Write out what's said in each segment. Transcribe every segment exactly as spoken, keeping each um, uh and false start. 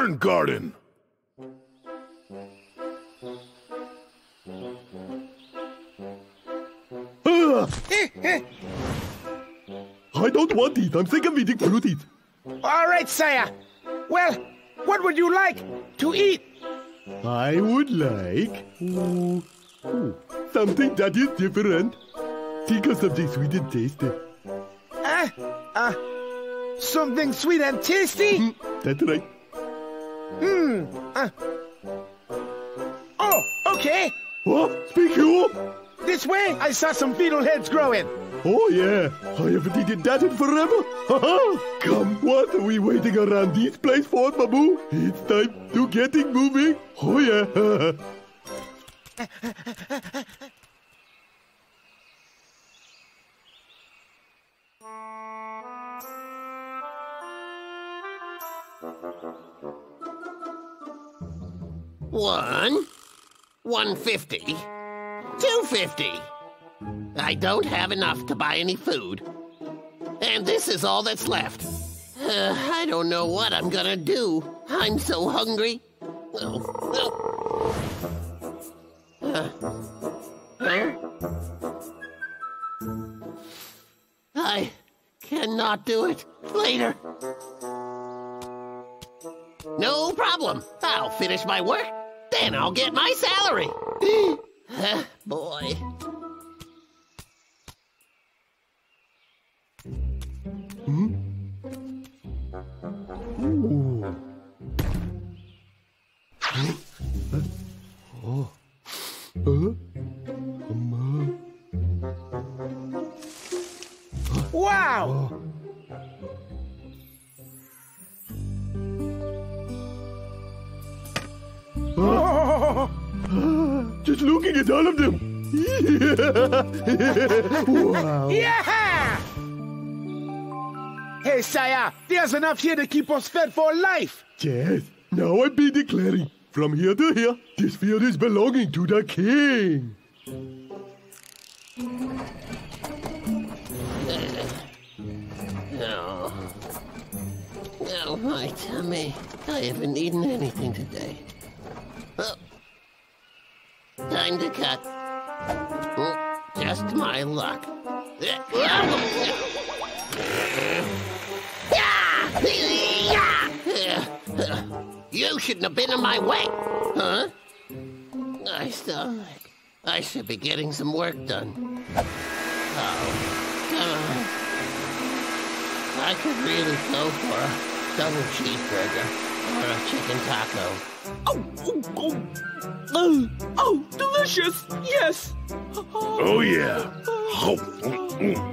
fern garden. Ah. I don't want it. I'm sick of eating fruit. All right, Saya. Well, what would you like to eat? I would like ooh, ooh, something that is different. Think of something sweet and tasty. Ah, uh, uh, something sweet and tasty? Mm, that's right. Hmm. Uh. Oh, okay. What? Oh, speak you? This way, I saw some beetle heads growing. Oh yeah, I haven't eaten that in forever. Come, what are we waiting around this place for, Babu? It's time to get it moving. Oh yeah. One, one fifty, two fifty. I don't have enough to buy any food. And this is all that's left. Uh, I don't know what I'm gonna do. I'm so hungry. Oh, oh. Uh, huh? I cannot do it. Later. No problem. I'll finish my work, then I'll get my salary. uh, boy. Hmm? Ooh. Huh? Oh. Huh? Um, uh. Wow! Oh. Just looking at all of them. Wow. Yeah! Hey, Saya, there's enough here to keep us fed for life. Yes, now I be declaring, from here to here, this field is belonging to the king. No. No, my tummy. I haven't eaten anything today. Oh. Time to cut. Just my luck. You shouldn't have been in my way, huh? My stomach. I should be getting some work done. Oh, come on. I could really go for a double cheeseburger or a chicken taco. Oh, oh, oh, oh, oh, delicious! Yes. Oh yeah. Oh, mm,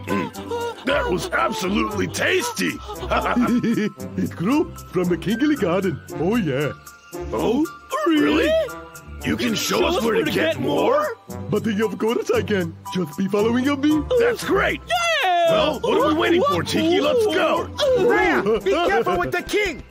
mm, mm. That was absolutely tasty. It grew from the Kingly Garden. Oh yeah. Oh, really? You can show, show us where, where to get, get more? But of course I can. Just be following up me. That's great. Yeah. Well, what are we waiting for, Tiki? Let's go. Briar, be careful with the king.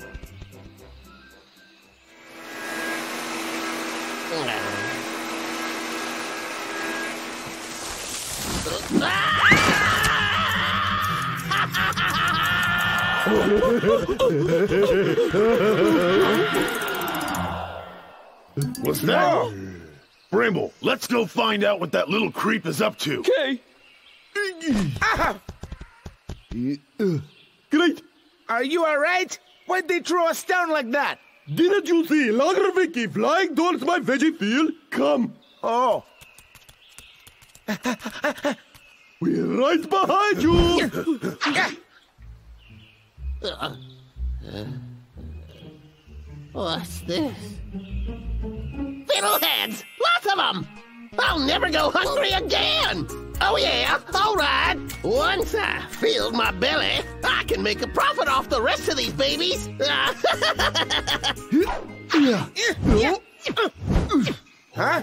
What's that? Bramble, let's go find out what that little creep is up to. Okay. Great. Are you alright? Why'd they throw us down like that? Didn't you see Logger Vic flying towards my veggie field? Come. Oh. We're right behind you. Uh, uh, what's this? Fiddleheads! Lots of them! I'll never go hungry again! Oh yeah, all right! Once I filled my belly, I can make a profit off the rest of these babies! Huh? Huh?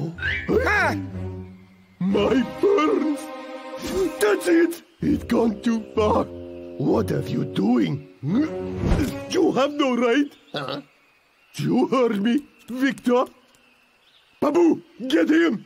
My burns! That's it! It's gone too far! What are you doing? You have no right. Huh? You heard me, Victor. Babu, get him.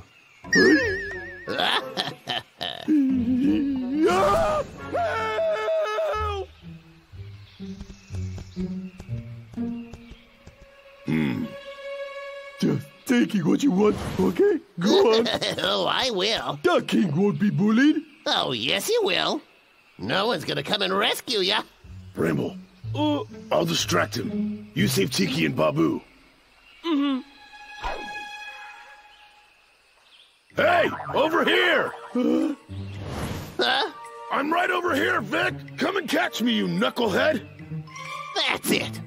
Just taking what you want, okay? Go on. Oh, I will. The king won't be bullied. Oh, yes, he will. No one's gonna come and rescue ya. Bramble, uh, I'll distract him. You save Tiki and Babu. Mm-hmm. Hey, over here! Huh? Huh? I'm right over here, Vic! Come and catch me, you knucklehead! That's it!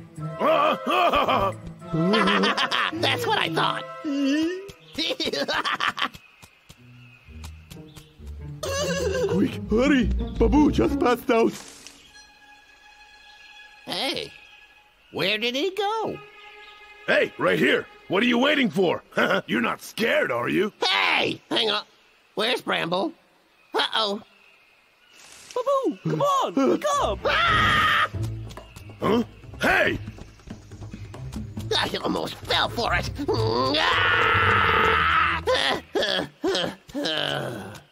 That's what I thought! Quick, hurry! Babu just passed out! Hey, where did he go? Hey, right here! What are you waiting for? You're not scared, are you? Hey! Hang on. Where's Bramble? Uh-oh. Babu, come on! Wake up! Ah! Huh? Hey! I almost fell for it!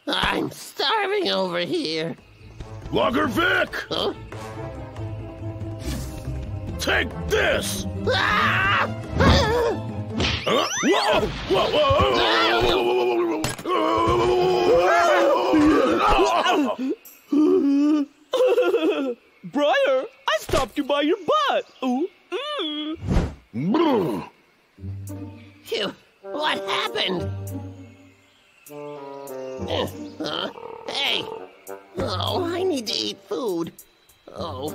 I'm starving over here. Logger Vic! Huh? Take this! Ah! Huh? Whoa! Whoa! Whoa! Whoa! Whoa! Whoa! Briar, I stopped you by your butt. Ooh. Mm. Phew! What happened? Uh, hey! Oh, I need to eat food. Oh.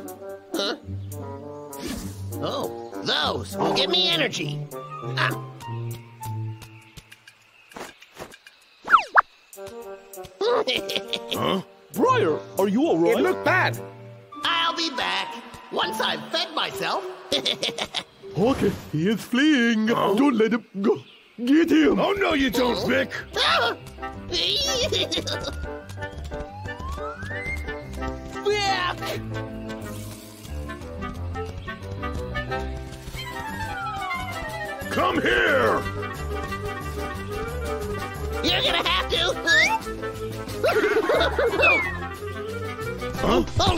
Huh? Oh, those will give me energy. Ah. Huh? Briar, are you all right? It looked bad. I'll be back once I've fed myself. Okay, he is fleeing. Oh. Don't let him go. Get him. Oh, no, you don't, Vic. Come here! You're gonna have to! Huh? Oh,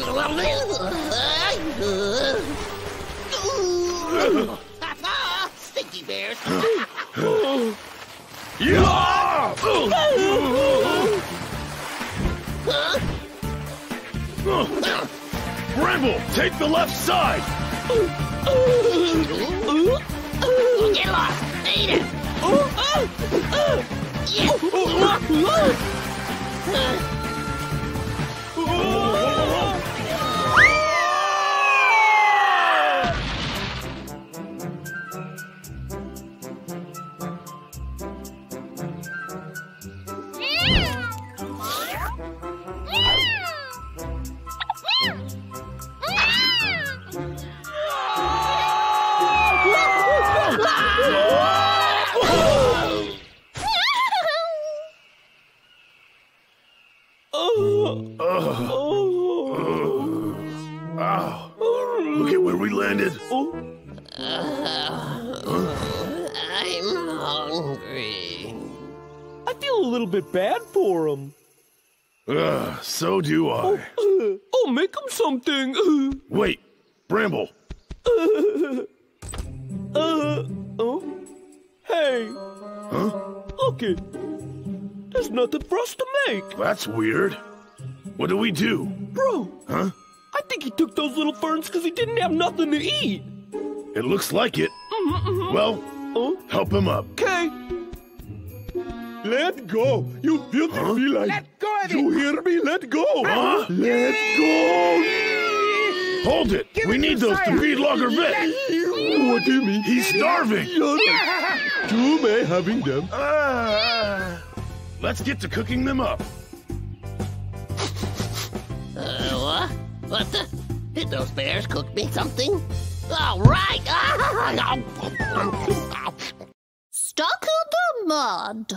stinky bears! Yeah! Bramble, take the left side! Oh, get lost! Eat it! Oh, oh, oh. Yeah. Oh, oh, oh. Oh. So do I. Oh, uh, oh, make him something. Uh, Wait, Bramble. Uh, uh, oh, hey. Huh? Look it. There's nothing for us to make. That's weird. What do we do? Bro. Huh? I think he took those little ferns because he didn't have nothing to eat. It looks like it. Mm-hmm, mm-hmm. Well, uh, help him up. Okay. Let go, you filthy huh? feline. Let go of it. You hear me? Let go. Huh? Let go. Hold it. Give we it need those Saya. To feed Logger Vic. What do you mean? He's starving. Too may having them. Uh, let's get to cooking them up. Uh, what? What the? Did those bears cook me something? All right. Stuck in the mud.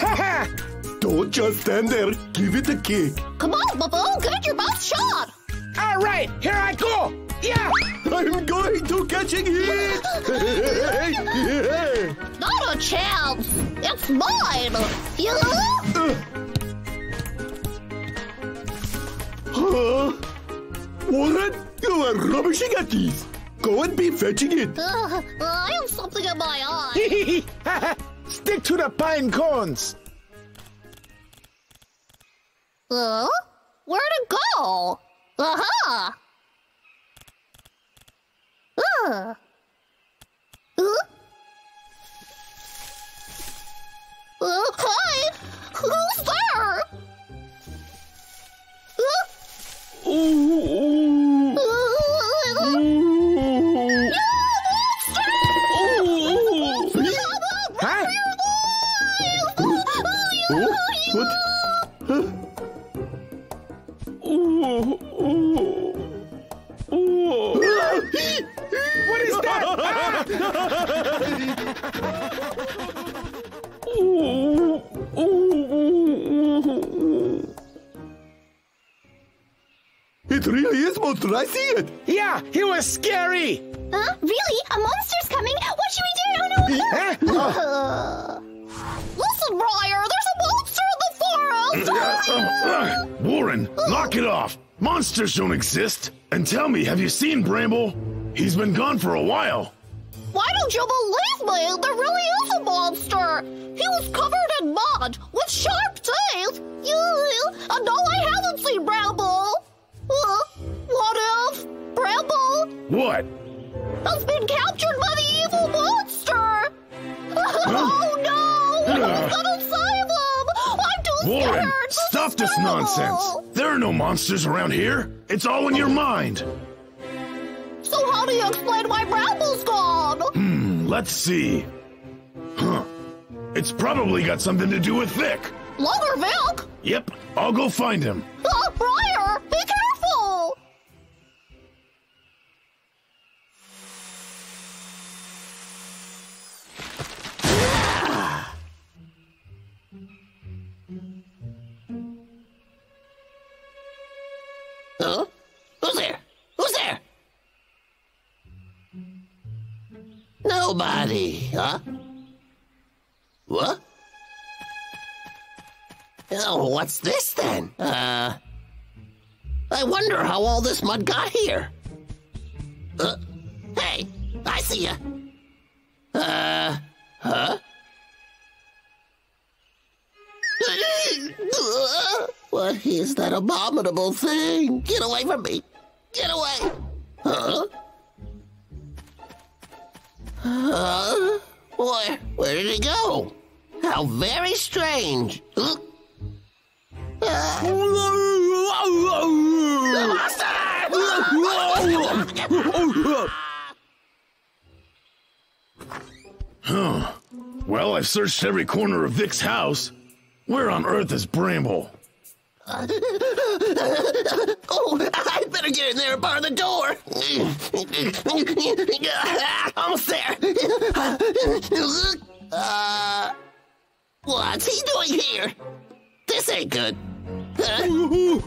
Ha! Don't just stand there. Give it a kick. Come on, Babu. Get your mouth shut. All right, here I go. Yeah. I'm going to catching it. Yeah. Not a chance. It's mine. You? Uh. Huh? Warren, you are rubbishing at these. Go and be fetching it. Uh, I have something in my eye. Stick to the pine cones. Uh, where'd it go? Aha! Uh. Uh. Uh, hi! Who's there? Uh. Ooh, ooh. Uh, ooh. No, monster! Ooh, ooh. Huh? Oh, oh, oh, oh. What? Oh, oh, oh. What is that? Ah! Oh, oh, oh. It really is monster. I see it. Yeah, he was scary. Huh? Really? A monster's coming? What should we do? Oh, no, no. Uh, listen, Briar, there's a monster. Warren, knock it off! Monsters don't exist! And tell me, have you seen Bramble? He's been gone for a while. Why don't you believe me? There really is a monster! He was covered in mud, with sharp teeth! And no, I haven't seen Bramble! Uh, what if Bramble... What? ...has been captured by the evil monster! Oh no! Who's gonna save him? I'm too Warren. scared! Stop this nonsense! There are no monsters around here! It's all in your mind! So how do you explain why Bramble's gone? Hmm, let's see. Huh. It's probably got something to do with Vic! Logger Vic? Yep, I'll go find him. Uh, Briar, be careful! Huh? Who's there? Who's there? Nobody, huh? What? Oh, what's this then? Uh, I wonder how all this mud got here. Uh, hey, I see ya. Uh, huh? What is that abominable thing? Get away from me! Get away! Huh? Huh? Where, where did he go? How very strange! Uh. Huh. Well, I've searched every corner of Vic's house. Where on earth is Bramble? Oh, I better get in there and bar the door. Almost there. Uh, what's he doing here? This ain't good. Huh?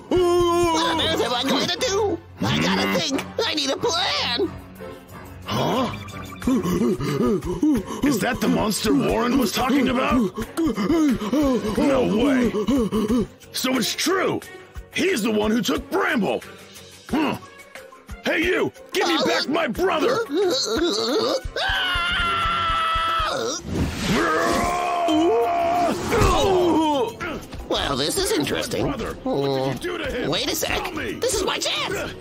What on earth am I going to do? I gotta think. I need a plan. Huh? Is that the monster Warren was talking about? No way! So it's true! He's the one who took Bramble! Huh. Hey you! Give me back my brother! Well, this is interesting. What did you do to him? Wait a sec! This is my chance!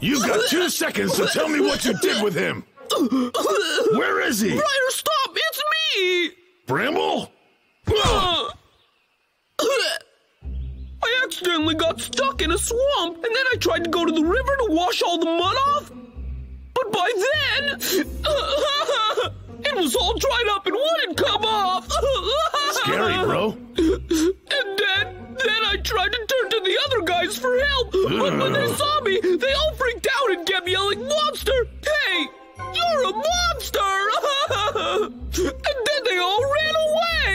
You've got two seconds to tell me what you did with him. Where is he? Briar, stop! It's me! Bramble? Uh, I accidentally got stuck in a swamp, and then I tried to go to the river to wash all the mud off. But by then! It was all dried up and wouldn't come off! Scary, bro. And then, then I tried to turn to the other guys for help, but when they saw me, they all freaked out and kept yelling, "Monster! Hey! You're a monster!" And then they all ran away!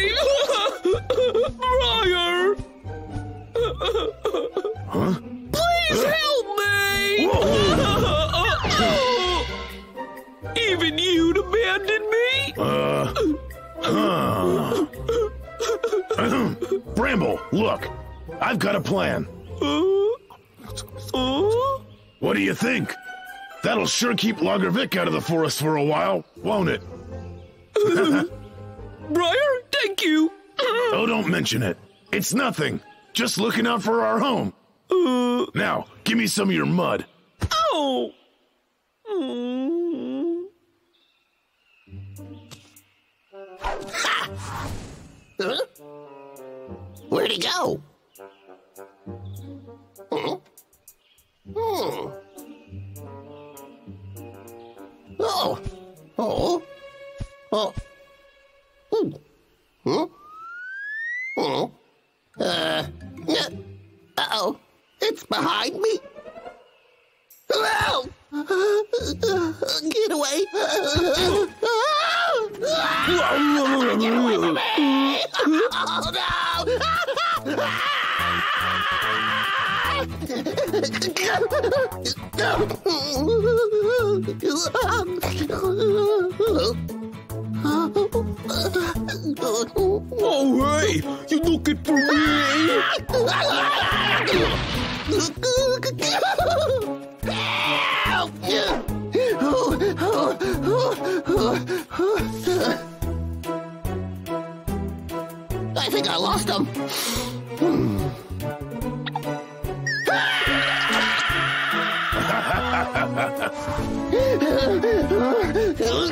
Briar! Huh? Please help me! Even you'd abandon me? Uh. Huh. Bramble, look! I've got a plan. Uh, uh? What do you think? That'll sure keep Logger Vic out of the forest for a while, won't it? Briar, thank you. Oh, don't mention it. It's nothing. Just looking out for our home. Uh, now, give me some of your mud. Oh! Mm. Ha! Huh? Where'd he go? Huh? Hmm. Oh! Oh! Oh! Hmm? Oh. Oh. Uh. Uh-oh! It's behind me! Hello! Get away! Get away from me! Oh no! Oh hey! You looking for me? I think I lost him. This is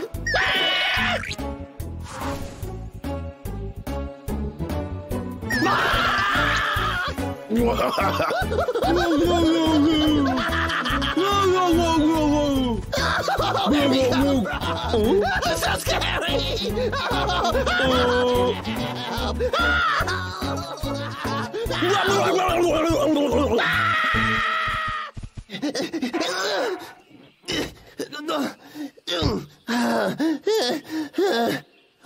scary!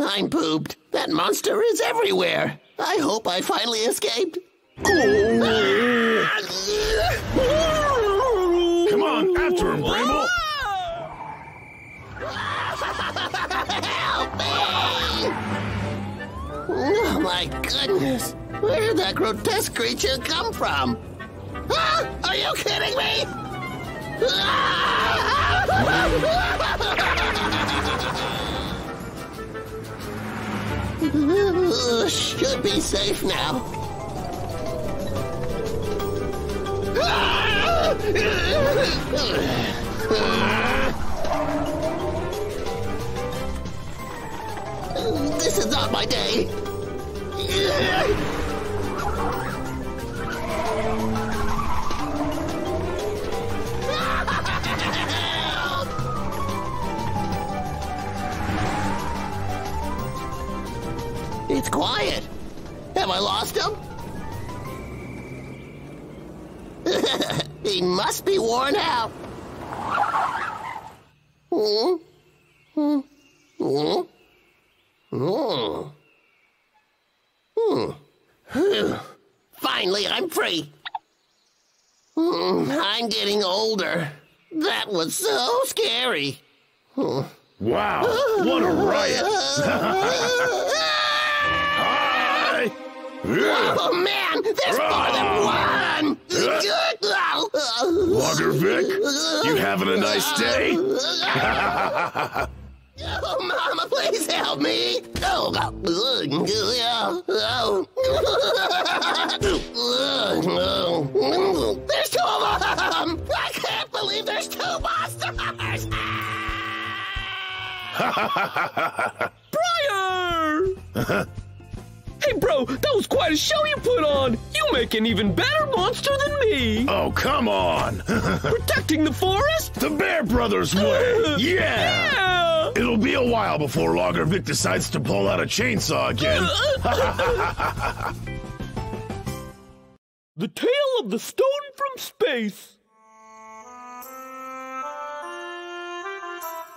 I'm pooped. That monster is everywhere. I hope I finally escaped. Come on, after him, Bramble! Help me! Oh my goodness! Where did that grotesque creature come from? Ah, are you kidding me? Ah! Should be safe now. This is not my day. It's quiet. Have I lost him? He must be worn out. Hmm? Hmm? Hmm? Hmm. Hmm. Finally, I'm free. Hmm. I'm getting older. That was so scary. Hmm. Wow! What a riot! Hi. Oh man, there's ah. more than one. Ah. Logger Vic, you having a nice day? Oh, Mama, please help me! Oh, oh. There's two of them! I can't believe there's two monsters! Briar! Hey, Hey, bro, that was quite a show you put on. You make an even better monster than me. Oh, come on. Protecting the forest? The Bear Brothers way. Yeah. yeah. It'll be a while before Logger Vic decides to pull out a chainsaw again. The Tale of the Stone from Space.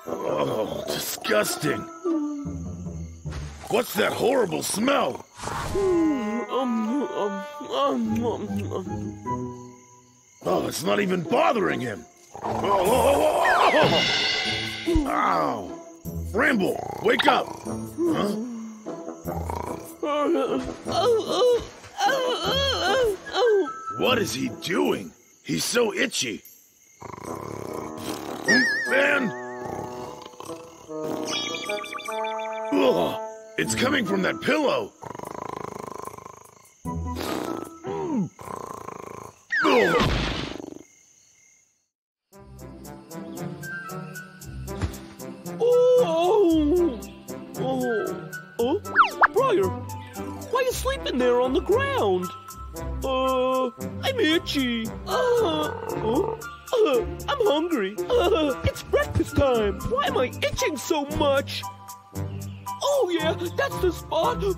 Oh, disgusting. What's that horrible smell? Mm, um, um, um, um, um. Oh, it's not even bothering him. Oh, oh, oh, oh. Ow. Bramble, wake up. Huh? Oh, oh, oh, oh, oh. What is he doing? He's so itchy. And... Ugh. It's coming from that pillow. Mm. Oh. Oh. Oh. Briar, why are you sleeping there on the ground? Uh, I'm itchy. Uh, oh. uh, I'm hungry. Uh, it's breakfast time. Why am I itching so much? Oh, yeah, that's the spot. Oh.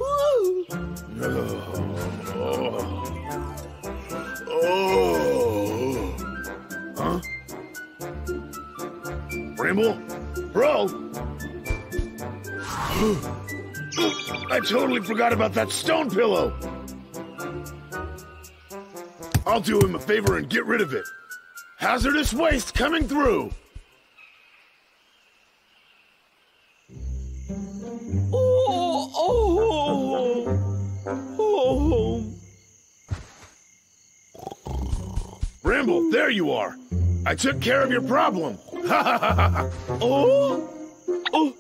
Oh. Oh. Huh? Bramble? Bro! I totally forgot about that stone pillow. I'll do him a favor and get rid of it. Hazardous waste coming through. Bramble, there you are. I took care of your problem. Oh! Oh!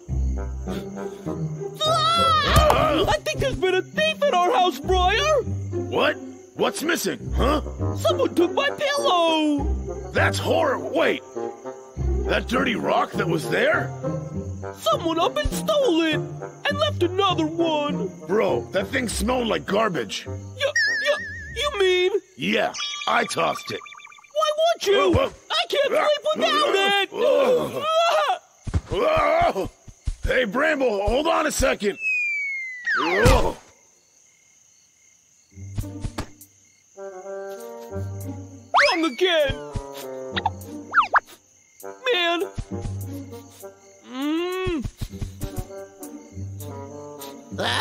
Ah! I think there's been a thief in our house, Briar! What? What's missing, huh? Someone took my pillow! That's horrible. Wait! That dirty rock that was there? Someone up and stole it! And left another one! Bro, that thing smelled like garbage. You, you, you mean? Yeah, I tossed it. Why would you? Oh, oh. I can't sleep without it! Oh. Oh. Hey, Bramble, hold on a second. Oh. Wrong again! Man! Mm. Oh.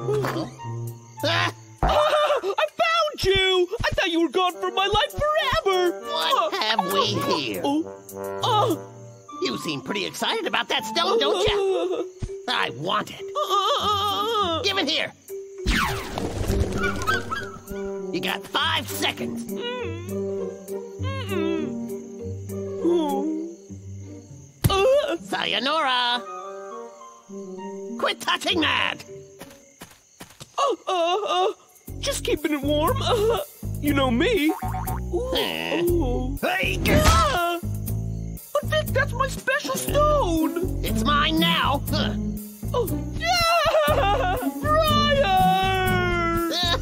Who's there? Ah. Ah, I found you! I thought you were gone from my life forever! What uh, have we here? Uh, uh, you seem pretty excited about that stone, uh, don't you? I want it. Uh, Give it here. You got five seconds. Mm-mm. Uh, Sayonara! Quit touching that! Oh, uh, uh, uh. Just keeping it warm. Uh, you know me. Ooh, uh, hey. Ah! But Vic, that's my special stone. It's mine now. Huh. Oh, yeah!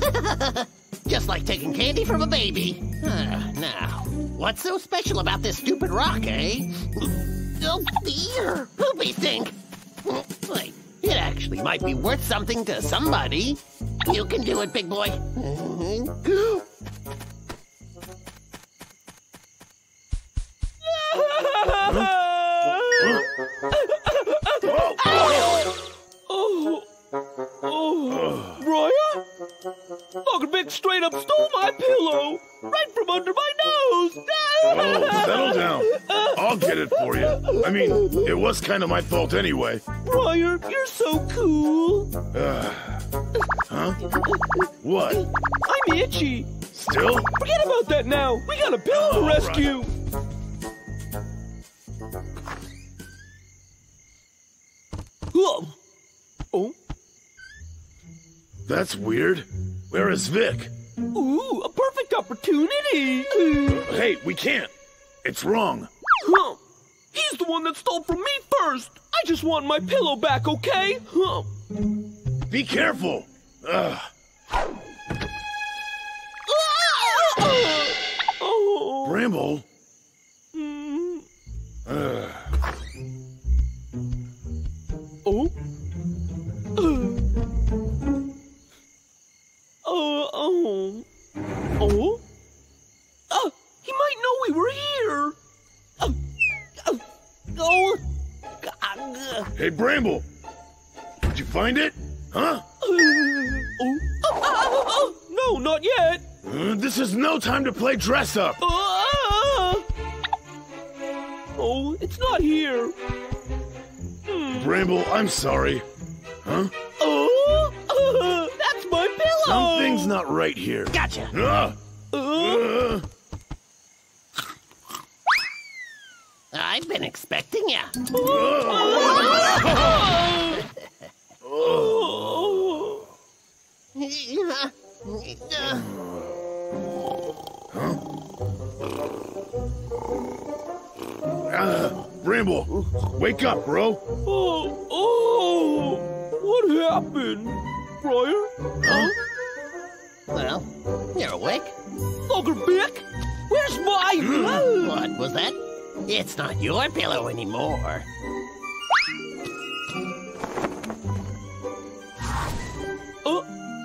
Briar! Just like taking candy from a baby. Uh, now, what's so special about this stupid rock, eh? Oh, dear. Poopy stink. Wait, it actually might be worth something to somebody. You can do it, big boy. Oh, oh, Briar? Logger Vic straight up stole my pillow right from under my nose. Oh, settle down. I'll get it for you. I mean, it was kind of my fault anyway. Briar, you're so cool. Huh? What? I'm itchy. Still? Forget about that now. We got a pillow to rescue. Right. Oh. That's weird. Where is Vic? Ooh, a perfect opportunity. Uh, hey, we can't. It's wrong. Huh. He's the one that stole from me first. I just want my pillow back, okay? Huh. Be careful! Ugh. Bramble? Ugh. Oh? Oh, oh, oh, uh, he might know we were here. Uh, uh, oh, uh. Hey, Bramble, did you find it? Huh? Uh, oh. Uh, uh, uh, uh, no, not yet. Uh, this is no time to play dress up. Uh, uh, oh, it's not here. Hmm. Bramble, I'm sorry. Huh? Oh. Uh, uh. Something's not right here. Gotcha. Uh, uh. I've been expecting ya. Uh. Oh. Huh? Uh, Bramble, wake up, bro. Oh, oh, what happened? Briar? Huh? Well, you're awake. Logger Vic? Where's my... Mm. What was that? It's not your pillow anymore. Uh,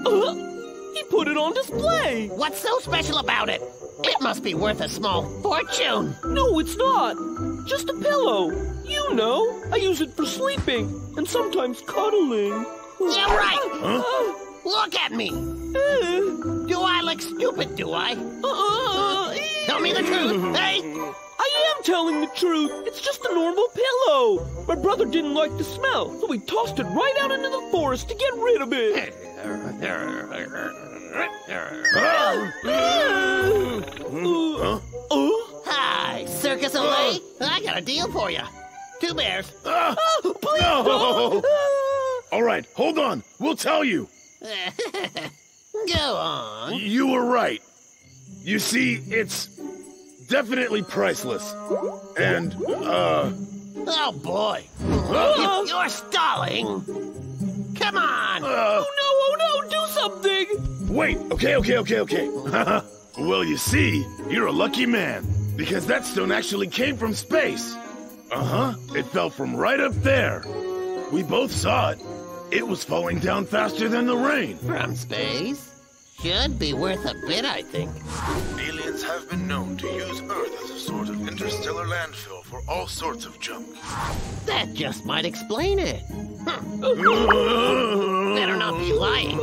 uh, he put it on display. What's so special about it? It must be worth a small fortune. No, it's not. Just a pillow. You know, I use it for sleeping and sometimes cuddling. You're right! Huh? Look at me! Uh, do I look stupid, do I? Uh, uh, Tell me the truth, hey? I am telling the truth! It's just a normal pillow! My brother didn't like the smell, so he tossed it right out into the forest to get rid of it! Huh? Hi, Circus Olay! I got a deal for you. Two bears. Uh, oh, please no. Don't. All right, hold on. We'll tell you. Go on. You were right. You see, it's definitely priceless. And, uh... oh, boy. Uh, you, you're stalling. Come on. Uh, oh, no, oh, no, do something. Wait, okay, okay, okay, okay. Well, you see, you're a lucky man, because that stone actually came from space. Uh-huh. It fell from right up there. We both saw it. It was falling down faster than the rain. From space? Should be worth a bit, I think. Aliens have been known to use Earth as a sort of interstellar landfill for all sorts of junk. That just might explain it. Hm. Better not be lying.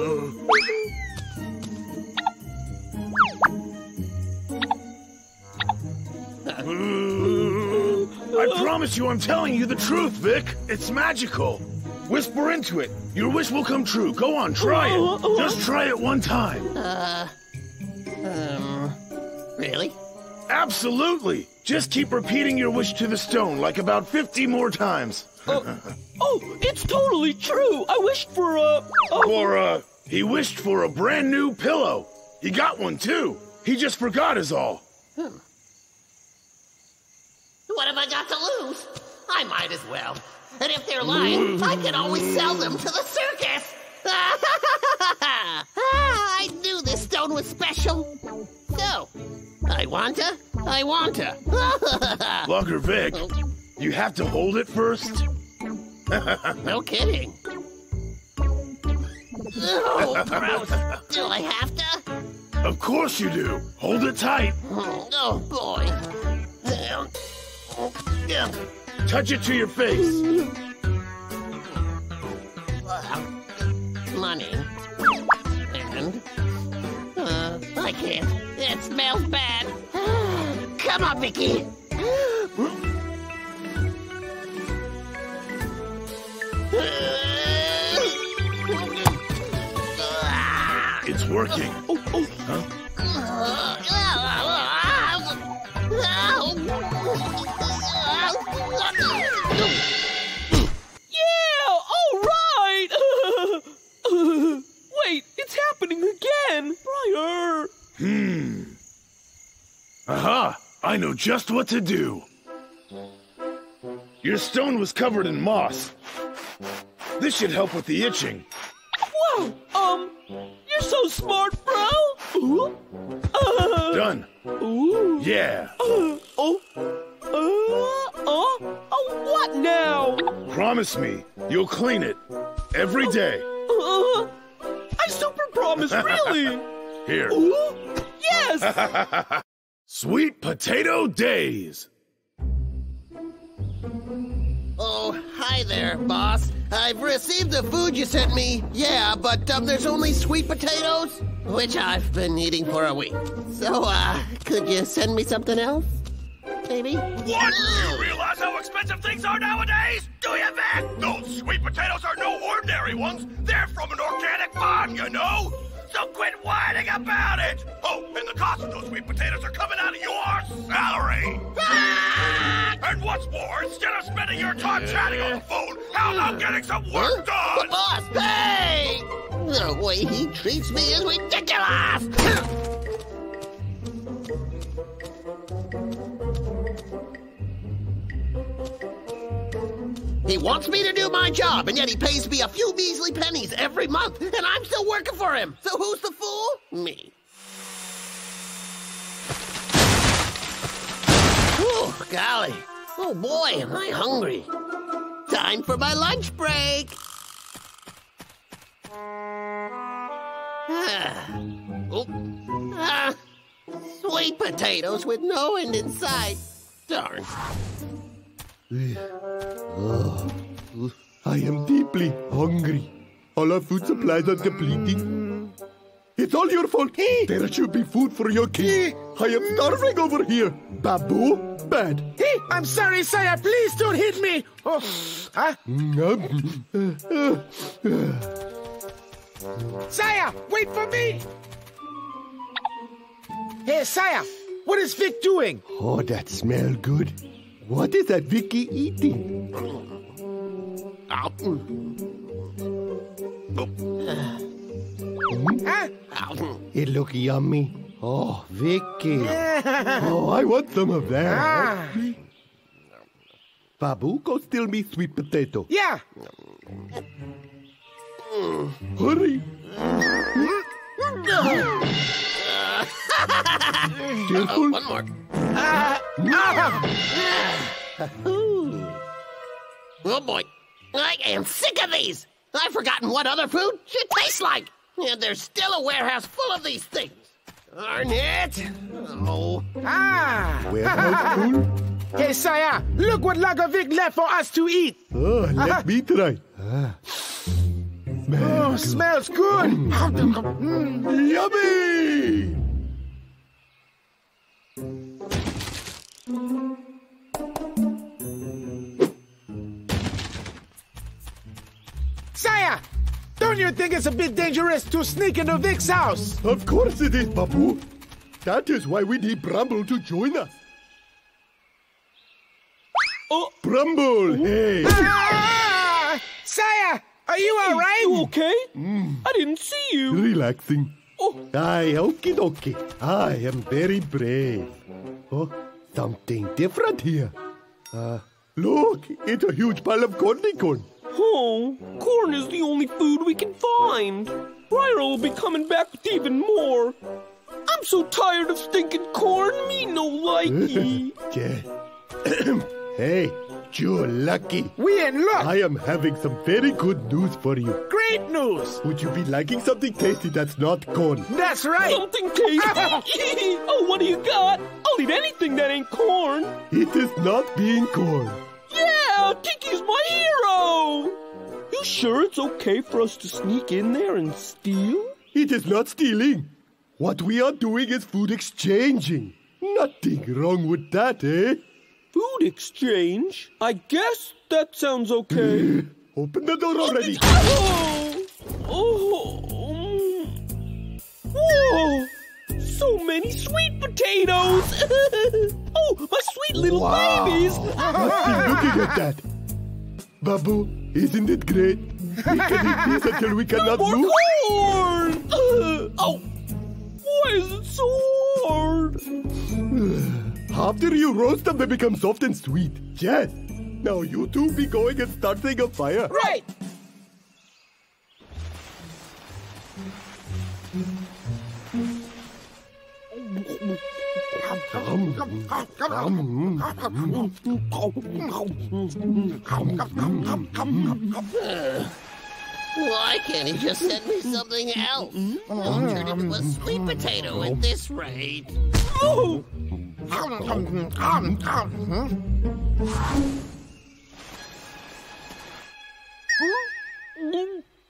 I promise you I'm telling you the truth, Vic. It's magical. Whisper into it. Your wish will come true. Go on, try oh, it. Oh, oh, Just try it one time. Uh, um, really? Absolutely. Just keep repeating your wish to the stone, like about fifty more times. Uh, oh, it's totally true. I wished for a... Oh. For a... He wished for a brand new pillow. He got one, too. He just forgot is all. Hmm. What have I got to lose? I might as well. And if they're lying, I can always sell them to the circus! I knew this stone was special. So, I want to, I want to. Logger Vic, you have to hold it first. No kidding. Oh, gross. Do I have to? Of course you do. Hold it tight. Oh, boy. Touch it to your face. Money. And... Uh, I can't. It smells bad. Come on, Vicky. It's working. Oh, oh. Huh? Yeah, all right. Wait, it's happening again, Briar. Hmm. Aha! I know just what to do. Your stone was covered in moss. This should help with the itching. Whoa! Um, you're so smart, bro! Ooh. Uh. Done. Ooh. Yeah. Uh. Oh. Uh. Oh. Oh, what now? Promise me, you'll clean it. Every day. Uh. I super promise, really! Here. Ooh. Yes! Sweet potato days! Oh, hi there, boss. I've received the food you sent me. Yeah, but um, there's only sweet potatoes, which I've been eating for a week. So, uh, could you send me something else, maybe? What? You realize how expensive things are nowadays? Do you, Vic? Those sweet potatoes are no ordinary ones. They're from an organic farm, you know? So quit whining about it! Oh, and the cost of those sweet potatoes are coming out of your salary! Ah! And what's more, instead of spending your time chatting on the phone, how about getting some work huh? done? But boss, hey! The way he treats me is ridiculous! He wants me to do my job, and yet he pays me a few measly pennies every month, and I'm still working for him. So who's the fool? Me. Oh, golly. Oh, boy, am I hungry. Time for my lunch break. Ah. Oh. Ah. Sweet potatoes with no end in sight. Darn. Oh, I am deeply hungry. All our food supplies are depleting. It's all your fault. Hey. There should be food for your kids. Hey. I am starving over here. Babu, bad. Hey, I'm sorry, Saya. Please don't hit me. Oh, huh? Saya, wait for me. Hey, Saya, what is Vic doing? Oh, that smells good. What is that Vicky eating? Ow. Mm. Huh? Ow. It look yummy. Oh, Vicky. Oh, I want some of that. Ah. Babu, go steal me sweet potato. Yeah. Mm. Hurry. Careful. Oh, one more. Uh, uh, oh boy, I am sick of these. I've forgotten what other food should taste like. And there's still a warehouse full of these things. Darn it! Oh, ah! Warehouse full? Hey, Saya, look what Logger Vic left for us to eat. Oh, let me try. Ah. Smells oh, good. Smells good. Mm. Yummy! Saya, don't you think it's a bit dangerous to sneak into Vic's house? Of course it is, Babu. That is why we need Bramble to join us. Oh, Bramble, hey! Ah! Saya, are you all right? You okay? Mm. I didn't see you. Relaxing. Oh. Aye, okie dokie. I am very brave. Oh, something different here. Uh, look, it's a huge pile of corny corn. Oh, corn is the only food we can find. Briar will be coming back with even more. I'm so tired of stinking corn, me no likey. Hey, you're lucky. We in luck. I am having some very good news for you. Great news. Would you be liking something tasty that's not corn? That's right. Something tasty? Oh, what do you got? I'll eat anything that ain't corn. It is not being corn. Yeah, Tiki's my hero! You sure it's okay for us to sneak in there and steal? It is not stealing. What we are doing is food exchanging. Nothing wrong with that, eh? Food exchange? I guess that sounds okay. Open the door already! Oh! Oh! Whoa! So many sweet potatoes! Oh, my sweet little wow. babies! Must be looking at that. Babu, isn't it great? We can eat this until we cannot no more move. Corn! Uh, oh, why is it so hard? After you roast them, they become soft and sweet. Yes. Now you two be going and starting a fire. Right. Why can't he just send me something else? I'll turn into a sweet potato at this rate. Oh!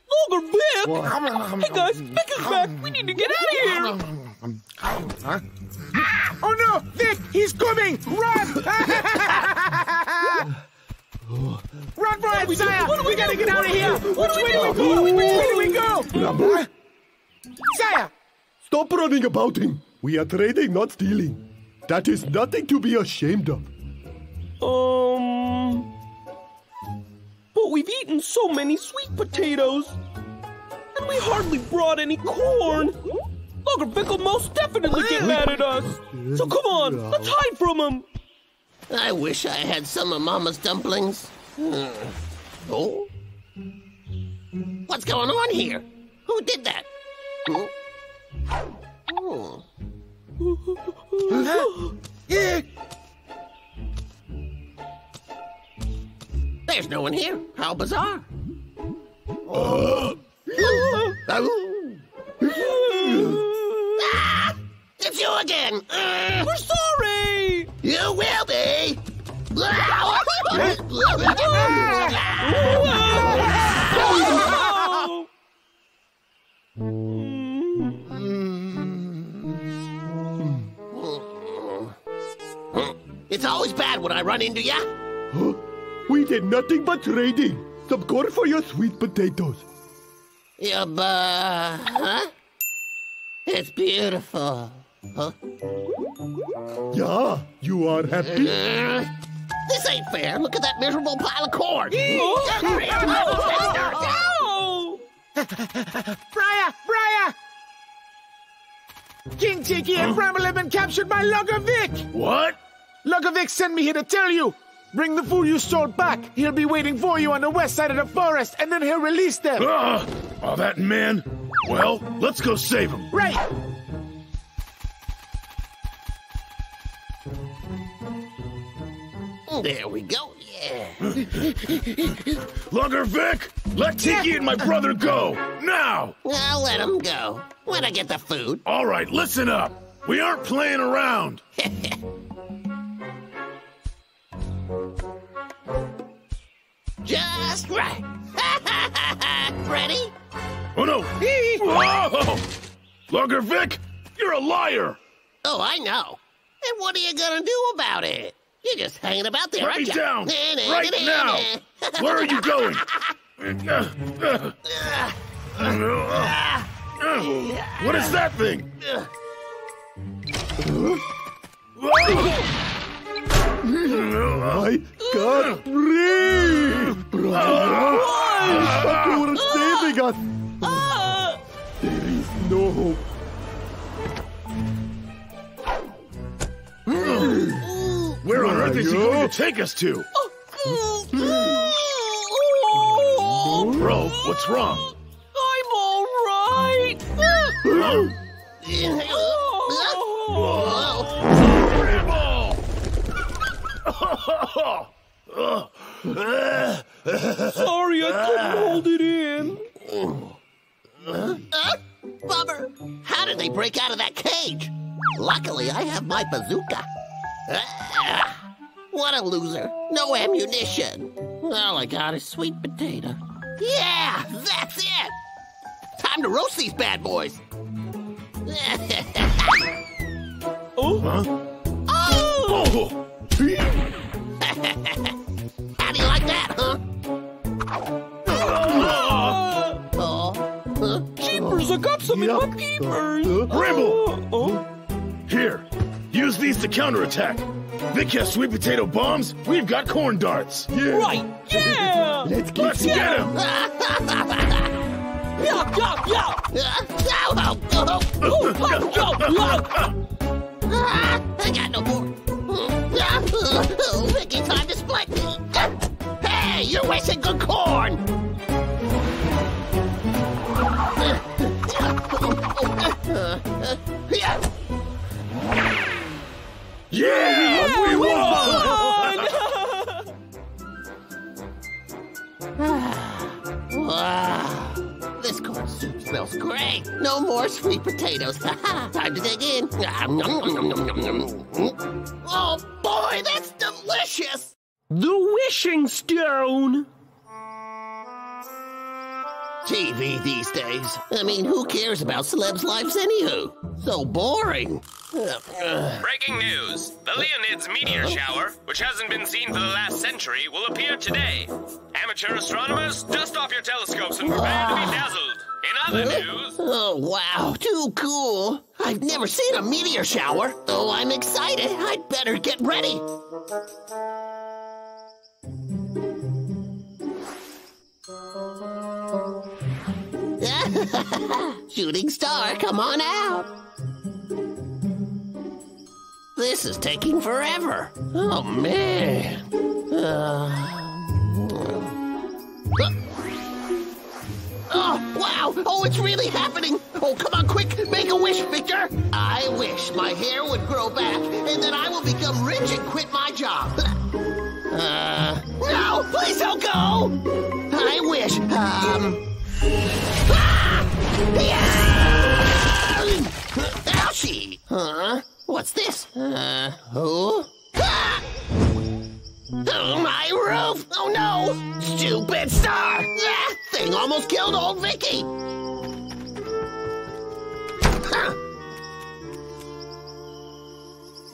Logger Vic! Hey guys, Vic is back! We need to get out of here! Huh? Oh no! Vic! He's coming! Run! Run, Brian, Saya! We, we gotta get out of here! Which way do we go? Which way do we go? Saya! Stop running about him! We are trading, not stealing. That is nothing to be ashamed of. Um... But we've eaten so many sweet potatoes, and we hardly brought any corn. Logger Vic will most definitely get mad at us. So come on, let's hide from him. I wish I had some of Mama's dumplings. Oh, what's going on here? Who did that? Oh. There's no one here. How bizarre. Uh. Ah, it's you again. Uh. We're sorry. You will be. It's always bad when I run into ya. Huh? We did nothing but trading. Some corn for your sweet potatoes. Yeah, but... Huh? It's beautiful. Huh? Yeah, you are happy. Uh, this ain't fair. Look at that miserable pile of corn. Oh. Briar, Briar! King Tiki and Bramble have been captured by Logger Vic. What? Logger Vic sent me here to tell you. Bring the food you stole back. He'll be waiting for you on the west side of the forest, and then he'll release them. Uh, oh, that man. Well, let's go save him. Right. There we go, yeah. Logger Vic, let Tiki and my brother go, now! I'll let him go, when I get the food. All right, listen up. We aren't playing around. Just right. Ready? Oh, no. Oh! Logger Vic, you're a liar. Oh, I know. And what are you gonna do about it? You're just hanging about there, aren't you? Let me down! Right now! Where are you going? What is that thing? I can't breathe! Briar! I thought you were saving us! There is no hope. Where on earth is he going to take us to? Bro, what's wrong? I'm all right. Sorry, I couldn't hold it in. Uh, bummer. How did they break out of that cage? Luckily, I have my bazooka. Ah, what a loser. No ammunition. All I got is sweet potato. Yeah, that's it. Time to roast these bad boys. Oh? Huh? Oh! How do you like that, huh? Uh, oh. Huh? Jeepers, I got some yep. in my peepers. Bramble! Oh. Here. Use these to counterattack. Vic has sweet potato bombs. We've got corn darts. Yeah. Right. Yeah. Let's get, Let's get, get him. him. Yo, yo, yo. Yo, yo, yo. I got no more. Vicky, time to split. Hey, you're wasting good corn. Great! No more sweet potatoes. Time to dig in. Oh boy, that's delicious! The Wishing Stone! T V these days. I mean, who cares about celebs' lives anywho? So boring. Breaking news. The Leonids meteor shower, which hasn't been seen for the last century, will appear today. Amateur astronomers, dust off your telescopes and prepare to be dazzled. In other news... Oh, wow. Too cool. I've never seen a meteor shower. Oh, I'm excited. I'd better get ready. Shooting star, come on out. This is taking forever. Oh, man. Uh... Oh, wow. Oh, it's really happening. Oh, come on, quick. Make a wish, Victor. I wish my hair would grow back, and then I will become rich and quit my job. Uh... No, please don't go. I wish, um... Ouchie! Huh? What's this? Uh, who? Ah! Oh, my roof! Oh, no! Stupid star! That thing almost killed old Vicky! Huh.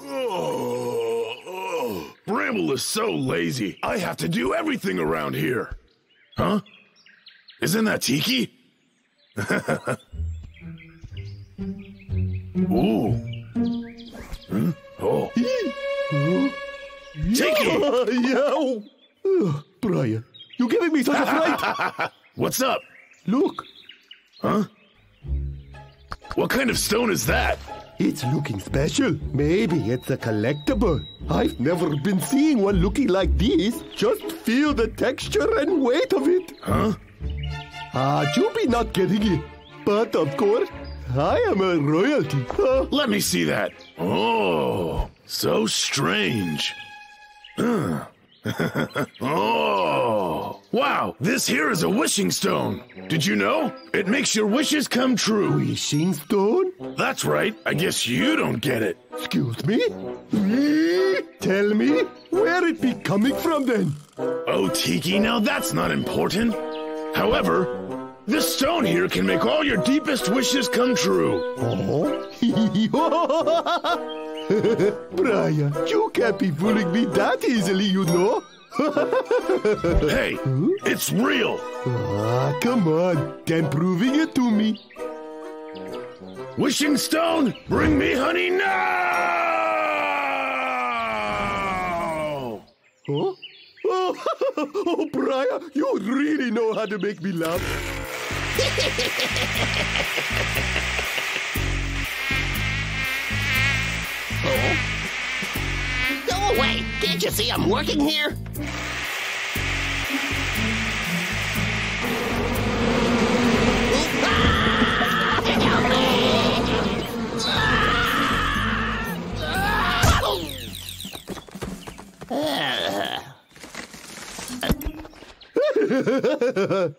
Oh, oh. Bramble is so lazy. I have to do everything around here. Huh? Isn't that Tiki? Ooh. Huh? Oh. Huh? Tiki! Yo! Oh, Briar, you're giving me such a fright! What's up? Look! Huh? What kind of stone is that? It's looking special. Maybe it's a collectible. I've never been seeing one looking like this. Just feel the texture and weight of it. Huh? Ah, uh, you'll be not getting it. But of course, I am a royalty. Huh? Let me see that. Oh, so strange. Uh. Oh, wow. This here is a wishing stone. Did you know? It makes your wishes come true. Wishing stone? That's right. I guess you don't get it. Excuse me? Tell me, where it be coming from then? Oh, Tiki, now that's not important. However, this stone here can make all your deepest wishes come true. Uh-huh. Brian, you can't be fooling me that easily, you know. Hey, hmm? It's real. Ah, come on, then proving it to me. Wishing stone, bring me honey now! Huh? Oh, Briar, you really know how to make me laugh. Oh. Go away! Can't you see I'm working here?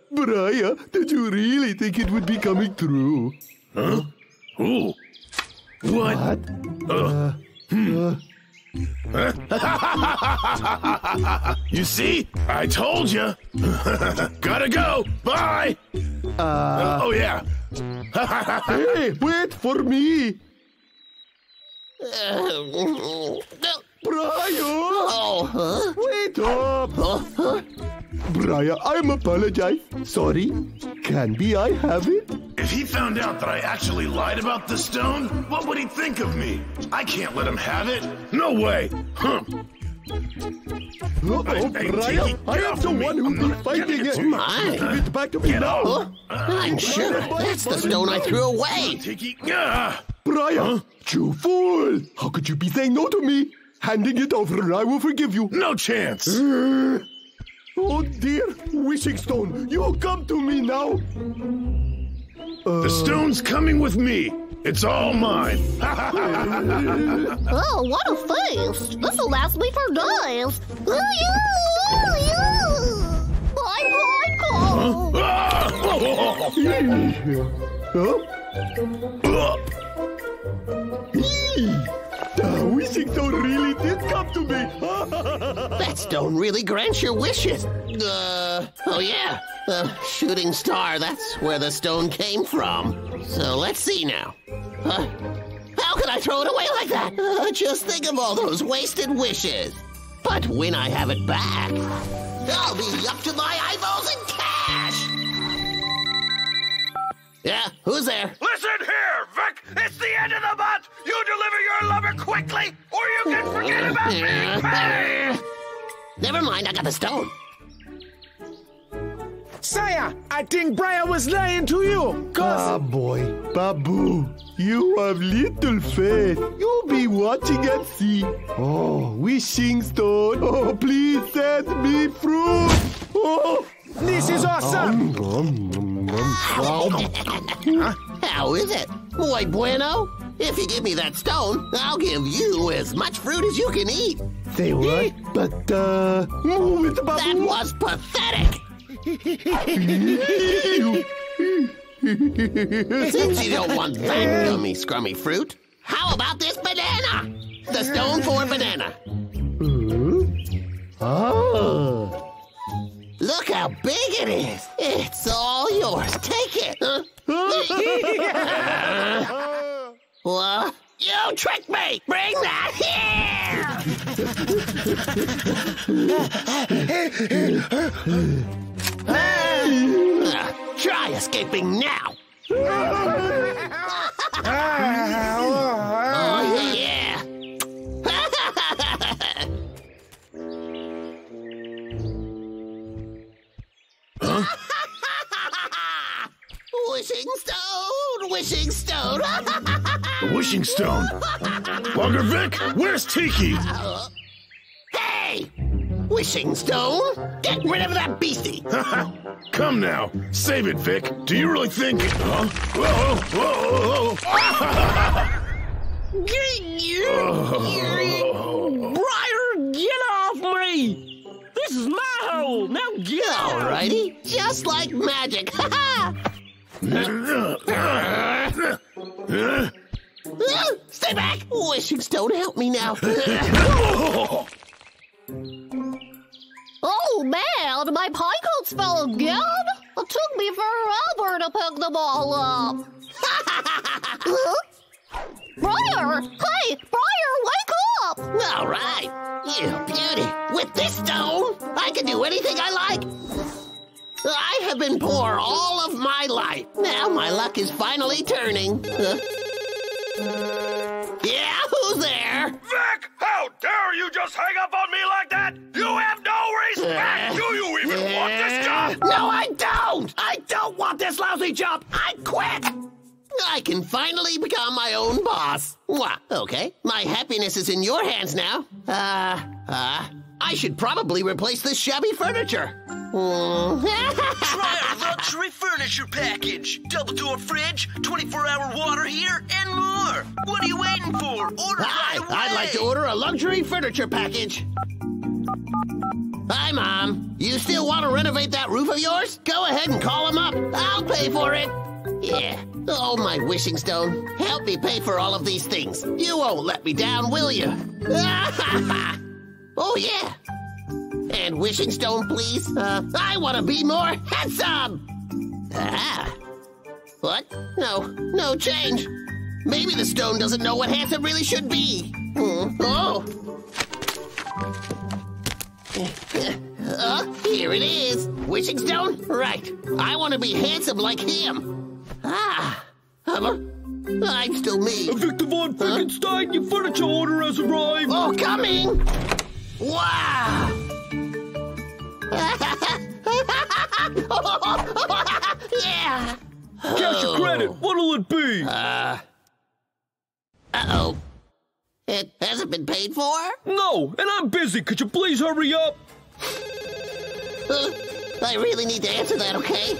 Briar, did you really think it would be coming through? Huh? Ooh. What? What? Uh, hmm. uh. You see? I told you. Gotta go. Bye. Uh, uh, oh, yeah. Hey, wait for me. Briar! Oh, huh? Wait up! Huh? Huh? Briar, I'm apologize. Sorry. Can be I have it? If he found out that I actually lied about the stone, what would he think of me? I can't let him have it. No way! Huh? Uh-oh, I, I, Briar, Tiki, I am the one who's been fighting it. My. Give it back to me now. Huh? Uh, I'm sure that's the stone I threw away. Tiki. Ah. Briar, huh? You fool! How could you be saying no to me? Handing it over and I will forgive you. No chance. Uh, oh, dear wishing stone, you come to me now. Uh, the stone's coming with me. It's all mine. Oh, what a feast. This'll last me for days. Ooh, yeah, ooh, yeah. Bye, bye, bye. Huh? Ah! Huh? Wishing Toad really did come to me. Let's don't really grant your wishes. Uh, oh yeah, the shooting star, that's where the stone came from. So let's see now. Huh? How could I throw it away like that? Uh, just think of all those wasted wishes. But when I have it back, I'll be up to my eyeballs in cash! Yeah, who's there? Listen here, Vic! It's the end of the month! You deliver your lumber quickly, or you can forget about being paid! Never mind, I got the stone. Saya, I think Briar was lying to you. Ah, oh boy. Babu, you have little faith. You be watching and see. Oh, wishing stone. Oh, please send me fruit. Oh, this is awesome. How is it? Muy bueno. If you give me that stone, I'll give you as much fruit as you can eat. Say what? But, uh, move it, Babu. That was pathetic. Since you don't want that gummy scrummy fruit, how about this banana? The stone for banana. Uh, oh. Look how big it is. It's all yours. Take it. Huh? What? You tricked me! Bring that here! uh, try escaping now! Oh, yeah! Huh? Wishing stone! Wishing stone! The wishing stone. Logger Vic, where's Tiki? Hey! Wishing stone? Get rid of that beastie! Come now, save it, Vic. Do you really think... Huh? Whoa, whoa, whoa, whoa. Get you! Oh. Briar, get off me! This is my hole! Now get out! Alrighty, just like magic. Ha Uh, stay back! Wishing stone, help me now. Oh, man, my pie-coats fell again. It took me forever to pick them all up. Huh? Briar! Hey, Briar, wake up! All right. You beauty. With this stone, I can do anything I like. I have been poor all of my life. Now my luck is finally turning. Huh? Yeah, who's there? Vic, how dare you just hang up on me like that? You have no respect! Uh, Do you even uh, want this job? No, I don't! I don't want this lousy job! I quit! I can finally become my own boss. What? Okay, my happiness is in your hands now. Uh, uh, I should probably replace this shabby furniture. Try our luxury furniture package. Double door fridge, twenty-four hour water heater, and more. What are you waiting for? Order Hi, right away. I'd like to order a luxury furniture package. Hi, Mom. You still want to renovate that roof of yours? Go ahead and call them up. I'll pay for it. Yeah. Oh, my wishing stone. Help me pay for all of these things. You won't let me down, will you? Oh, yeah. And wishing stone, please. Uh, I want to be more handsome. Ah. What? No, no change. Maybe the stone doesn't know what handsome really should be. Mm. Oh. Uh, here it is. Wishing stone? Right. I want to be handsome like him. Ah. Hummer. I'm still me. Victor Von Frankenstein, huh? Your furniture order has arrived. Oh, coming. Wow. Yeah! Cash or credit, what'll it be? Uh, uh-oh. It hasn't been paid for? No, and I'm busy. Could you please hurry up? Uh, I really need to answer that, okay?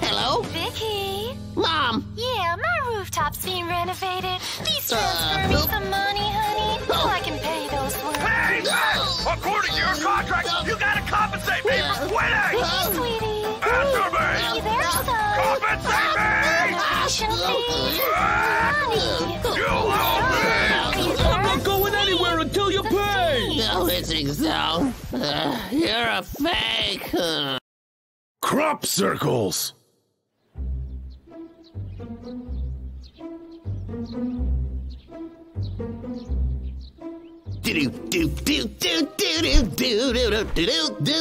Hello? Vicky? Mom? Yeah, my rooftop's being renovated. Please transfer uh, me the money, honey. Oh. So I can pay those bills. Hey! Oh. According to your contract, oh. you gotta compensate me for quitting! Hey, sweetie. After me! Hey, there's those! Compensate me! Please! You owe me! I'm not going anywhere until you pay! No hitting zone. Uh, you're a fake. Uh. Crop circles! Do do do do do do do do do.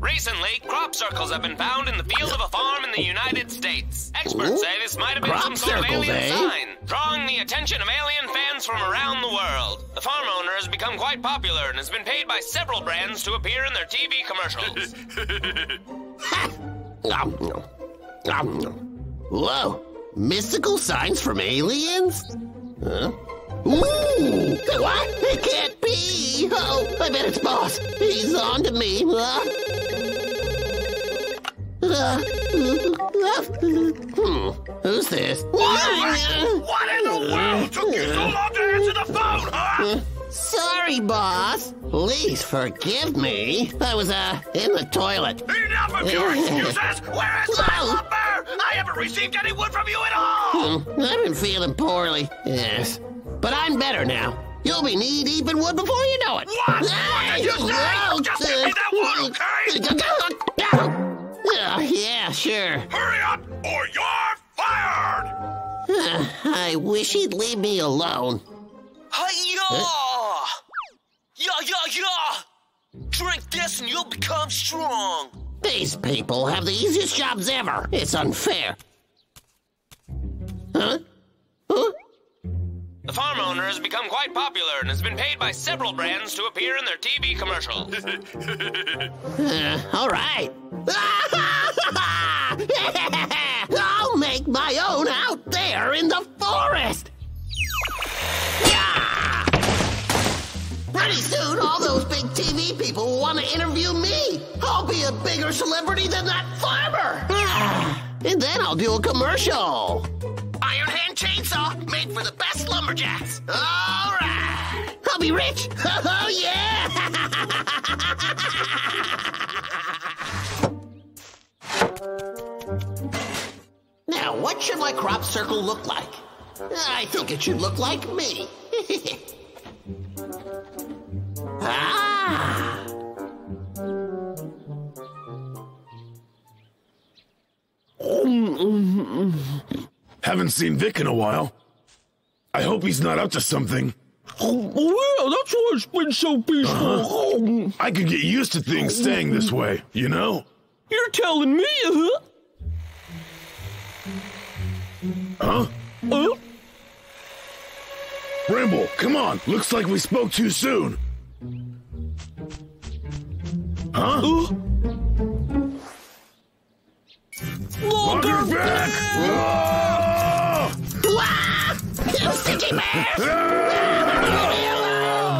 Recently, crop circles have been found in the field of a farm in the United States. Experts Ooh. say this might have been crop some sort circles, of alien eh? sign, drawing the attention of alien fans from around the world. The farm owner has become quite popular and has been paid by several brands to appear in their T V commercials. Ha! Nom, nom. Nom, nom. Whoa! Mystical signs from aliens? Huh? Ooh! What? It can't be! Oh, I bet it's Boss. He's on to me. Uh, uh, uh, hmm. Who's this? What? What in the world took you so long to answer the phone, huh? Uh, sorry, Boss. Please forgive me. I was, uh, in the toilet. Enough of your excuses! Where is my lumber? I haven't received any wood from you at all! Hmm. I've been feeling poorly. Yes. But I'm better now. You'll be knee-deep in wood before you know it. What? What did you say? Oh, just give uh, me that wood, okay? Uh, yeah, sure. Hurry up, or you're fired! Uh, I wish he'd leave me alone. Hi-ya! Huh? Ya, ya, ya! Drink this and you'll become strong. These people have the easiest jobs ever. It's unfair. Huh? Huh? The farm owner has become quite popular and has been paid by several brands to appear in their T V commercials. uh, all right. I'll make my own out there in the forest. Yeah! Pretty soon, all those big T V people will want to interview me. I'll be a bigger celebrity than that farmer. And then I'll do a commercial. Iron Hand chainsaw made for the best lumberjacks. All right. I'll be rich. Oh, yeah. Now, what should my crop circle look like? I think it should look like me. Ah! Haven't seen Vic in a while. I hope he's not up to something. Oh, yeah, that's why it's been so peaceful. Uh-huh. I could get used to things staying this way, you know? You're telling me, huh? Huh? Huh? Bramble, come on. Looks like we spoke too soon. Huh? Uh-huh. Logger Vic! You sticky bears!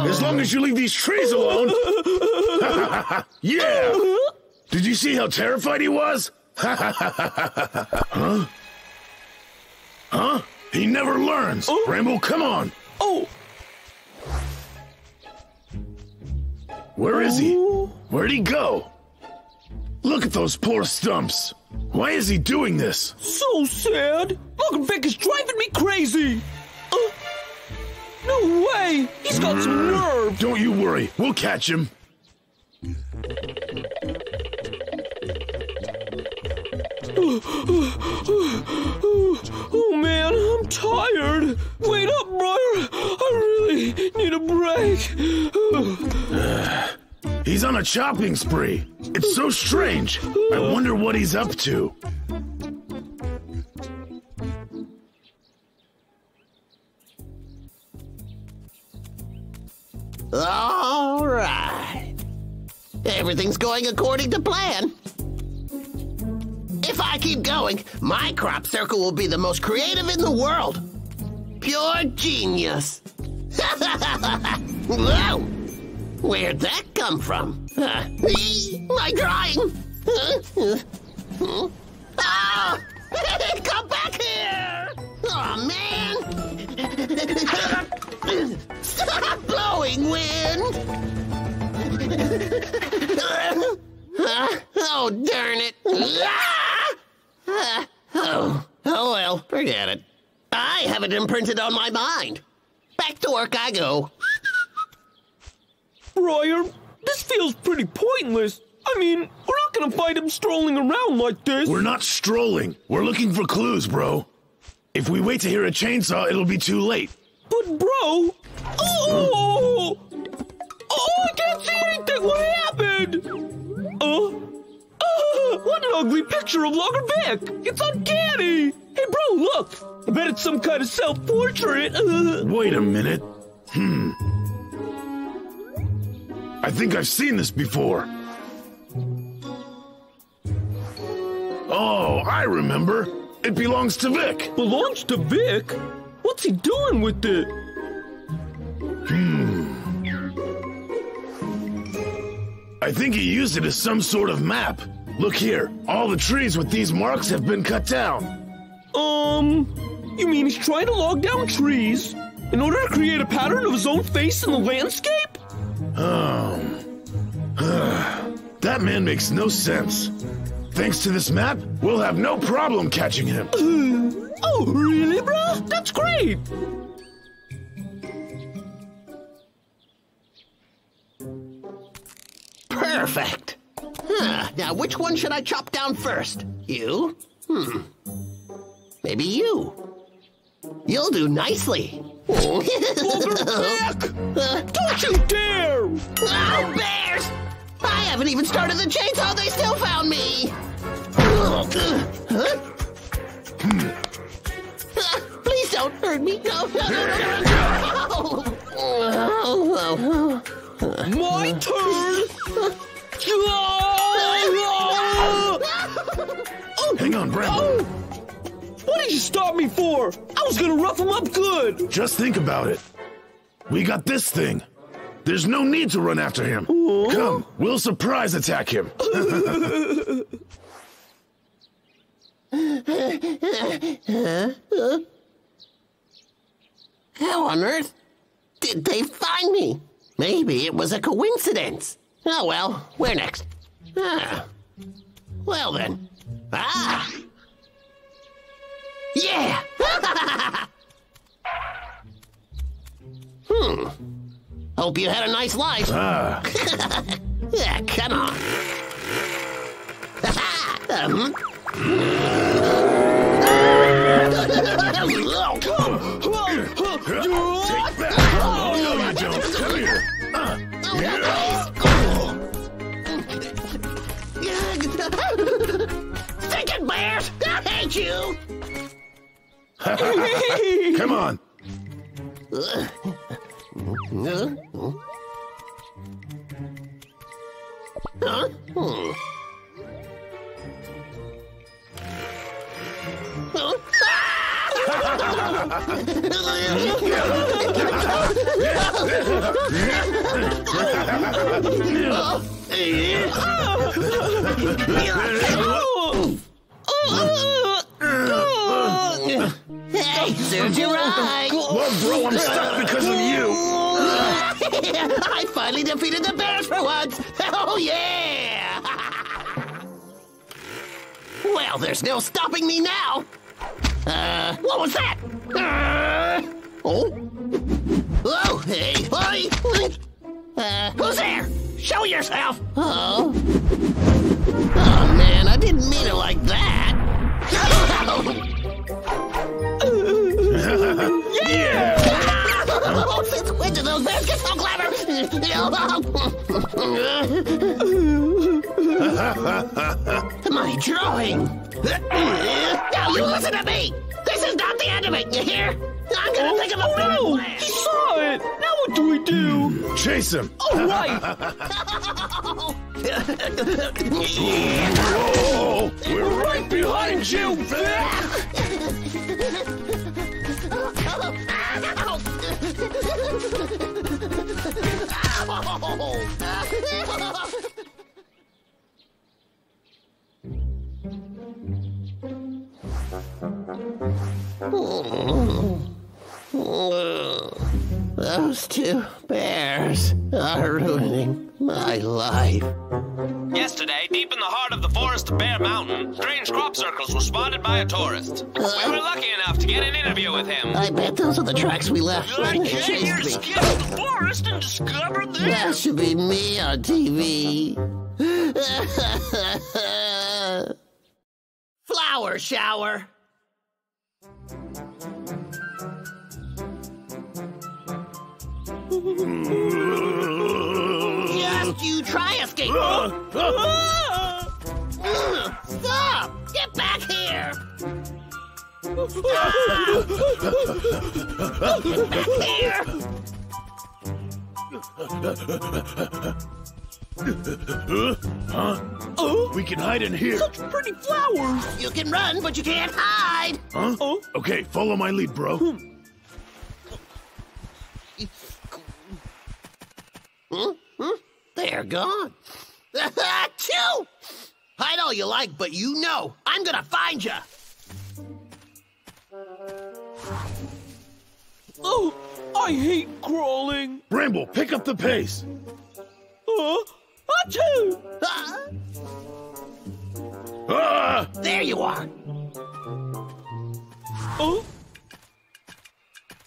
As long as you leave these trees alone. Yeah! Did you see how terrified he was? Huh? Huh? He never learns. Oh. Bramble, come on. Oh. Where is he? Where'd he go? Look at those poor stumps. Why is he doing this? So sad. Logger Vic is driving me crazy. Uh, no way. He's got mm. some nerve. Don't you worry. We'll catch him. Oh, man. I'm tired. Wait up, Briar. I really need a break. uh. He's on a chopping spree. It's so strange. I wonder what he's up to. All right. Everything's going according to plan. If I keep going, my crop circle will be the most creative in the world. Pure genius. Whoa! Where'd that come from? Uh, ee, my drawing! Huh? Huh? Oh! Come back here! Oh, man! Stop blowing, wind! Oh, darn it. Ah! Oh, oh well, forget it. I have it imprinted on my mind. Back to work I go. Briar, this feels pretty pointless. I mean, we're not gonna fight him strolling around like this. We're not strolling. We're looking for clues, bro. If we wait to hear a chainsaw, it'll be too late. But, bro... Oh! Oh, I can't see anything! What happened? Oh? Oh, what an ugly picture of Logger Vic! It's uncanny! Hey, bro, look! I bet it's some kind of self-portrait. Wait a minute. Hmm. I think I've seen this before. Oh, I remember. It belongs to Vic. Belongs to Vic? What's he doing with it? Hmm. I think he used it as some sort of map. Look here. All the trees with these marks have been cut down. Um, you mean he's trying to log down trees in order to create a pattern of his own face in the landscape? Um, that man makes no sense. Thanks to this map, we'll have no problem catching him. Uh, oh, really, bruh? That's great! Perfect! Huh, now which one should I chop down first? You? Hmm. Maybe you. You'll do nicely. Logger Vic! Don't you dare! Oh, bears! I haven't even started the chainsaw, they still found me! Huh? Hmm. Please don't hurt me! No, no, no, no, no, no. Oh, oh, oh. My turn! Oh. Hang on, Bramble. Oh. What did you stop me for? I was gonna rough him up good! Just think about it. We got this thing. There's no need to run after him. Ooh. Come, we'll surprise attack him. How on earth did they find me? Maybe it was a coincidence. Oh well, where next? Ah. Well then. Ah! Yeah! Hmm. Hope you had a nice life. Ah. Yeah, come on. um. Take that. Oh, no, you don't. Come here. Uh. Yeah. Stick it, bears. I hate you. Come on. Huh? Huh? Hmm. Huh? Hey, serves you right. Well, bro, I'm stuck because of you. I finally defeated the bears for once! Oh, yeah! Well, there's no stopping me now! Uh, what was that? Uh, oh? Oh, hey, hey! Uh, who's there? Show yourself! Oh? Oh, man, I didn't mean it like that! Yeah! Yeah. Oh, since when did those bears get so clever? My drawing! Now you listen to me! This is not the end of it, you hear? I'm gonna oh, think of a better oh, no. plan! He saw it! Now what do we do? Chase him! Oh, right! Whoa, we're right behind you, Vic! Those two bears are ruining my life. Yesterday, deep in the heart of the forest of Bear Mountain, strange crop circles were spotted by a tourist. Uh, we were lucky enough to get an interview with him. I bet those are the tracks we left. I came here to skip the forest and discovered this. That should be me on T V. Flower shower. Just you try escape. Stop! Get back here! Stop! Get back here! Huh? Oh? We can hide in here. Such pretty flowers. You can run, but you can't hide. Huh? Oh? Okay, follow my lead, bro. Hmm. Hmm? Hmm? They're gone. Achoo! Hide all you like, but you know I'm gonna find ya. Oh, I hate crawling. Bramble, pick up the pace. Oh, achoo! Ah. Ah. There you are. Oh,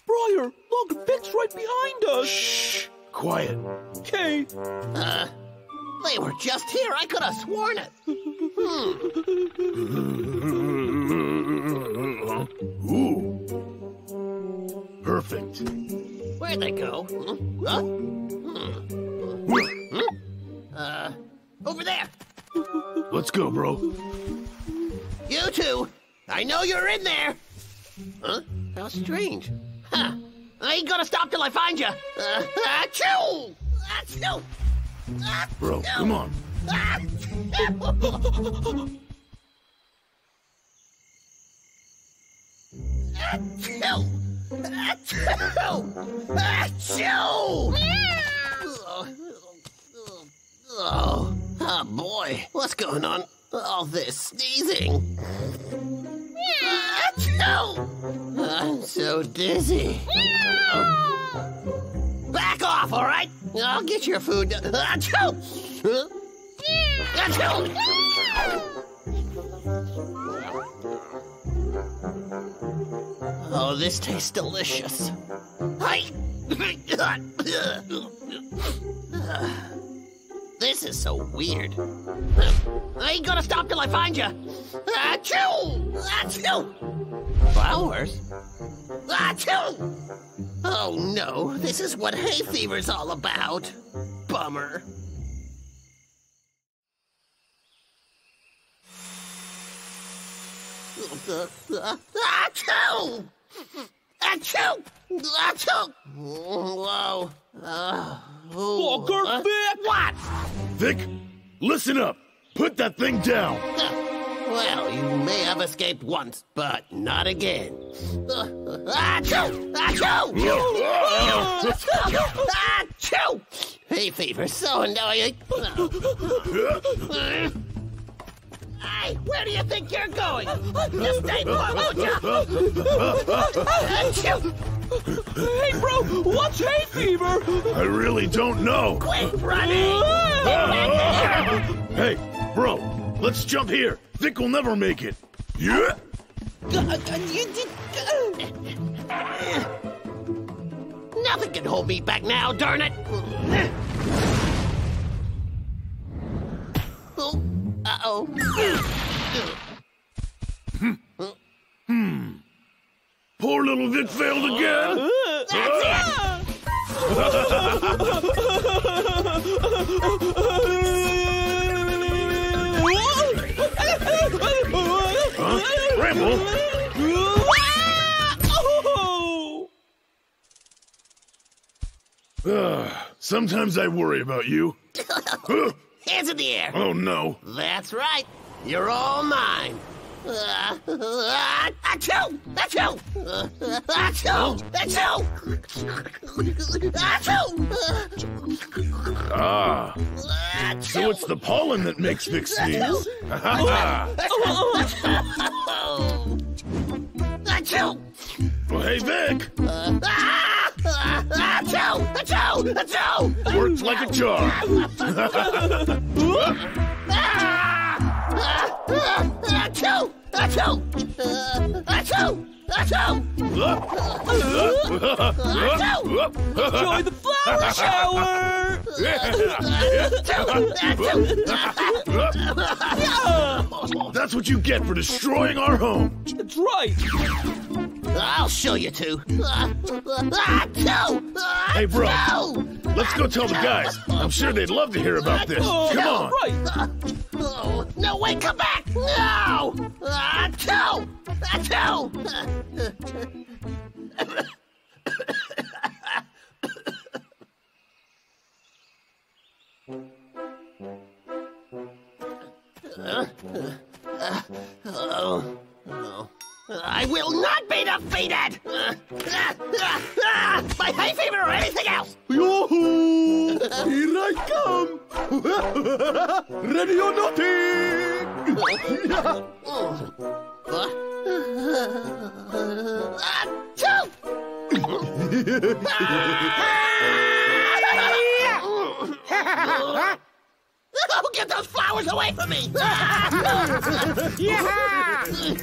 Briar, Logger Vic's right behind us. Shh. Quiet. Okay. Uh, they were just here. I could have sworn it. Hmm. Ooh. Perfect. Where'd they go? Hmm? Huh? Hmm. Hmm? Uh, over there. Let's go, bro. You two. I know you're in there. Huh? How strange. Huh. I ain't gonna stop till I find you. Uh, achoo! Achoo! Achoo! Bro, come on. Achoo! Achoo! Achoo! Achoo! Oh, oh boy. What's going on? All this sneezing. Achoo! I'm so dizzy. Oh. Back off, all right? I'll get your food. Achoo! Huh? Achoo! Oh, this tastes delicious. Hi! This is so weird. I ain't gonna stop till I find you. Achoo! Achoo! Flowers? Achoo! Oh no, this is what hay fever's all about. Bummer. Achoo! Achoo! Achoo! Whoa. Uh, Logger uh, Vic! What? Vic, listen up. Put that thing down. Uh, well, you may have escaped once, but not again. Uh, achoo! Achoo! Achoo! Achoo! Hay fever's so annoying. Hey, where do you think you're going? Just stay put, won't you? Achoo! Hey, bro, what's hay fever? I really don't know. Quit running! Hey, bro, let's jump here. Vic will never make it. Yeah. Nothing can hold me back now, darn it. Uh-oh. Hmm. Poor little Vic failed again. That's it. Huh? Bramble. uh, sometimes I worry about you. Hands in the air. Oh no. That's right. You're all mine. Uh, uh, achoo! Achoo! Uh, achoo! Achoo! Achoo! Ah. Achoo! So it's the pollen that makes Vic sneeze. Achoo! Well, hey, Vic. Uh, ah! Achoo! Achoo! Achoo! Works like a charm. Ah! Achoo! Achoo! Achoo! Achoo! Achoo! Enjoy the flower shower! That's what you get for destroying our home. That's right. I'll show you two. Hey, bro. Let's go tell the guys. I'm sure they'd love to hear about this. Come on. Right. Oh, no, wait, come back. No. Achoo! Achoo! Uh, uh, oh, oh. I will not be defeated! Uh, uh, uh, uh, by hay fever or anything else! Yoo-hoo! Here I come! Ready or nothing! Oh, get those flowers away from me! Yeah! Achoo!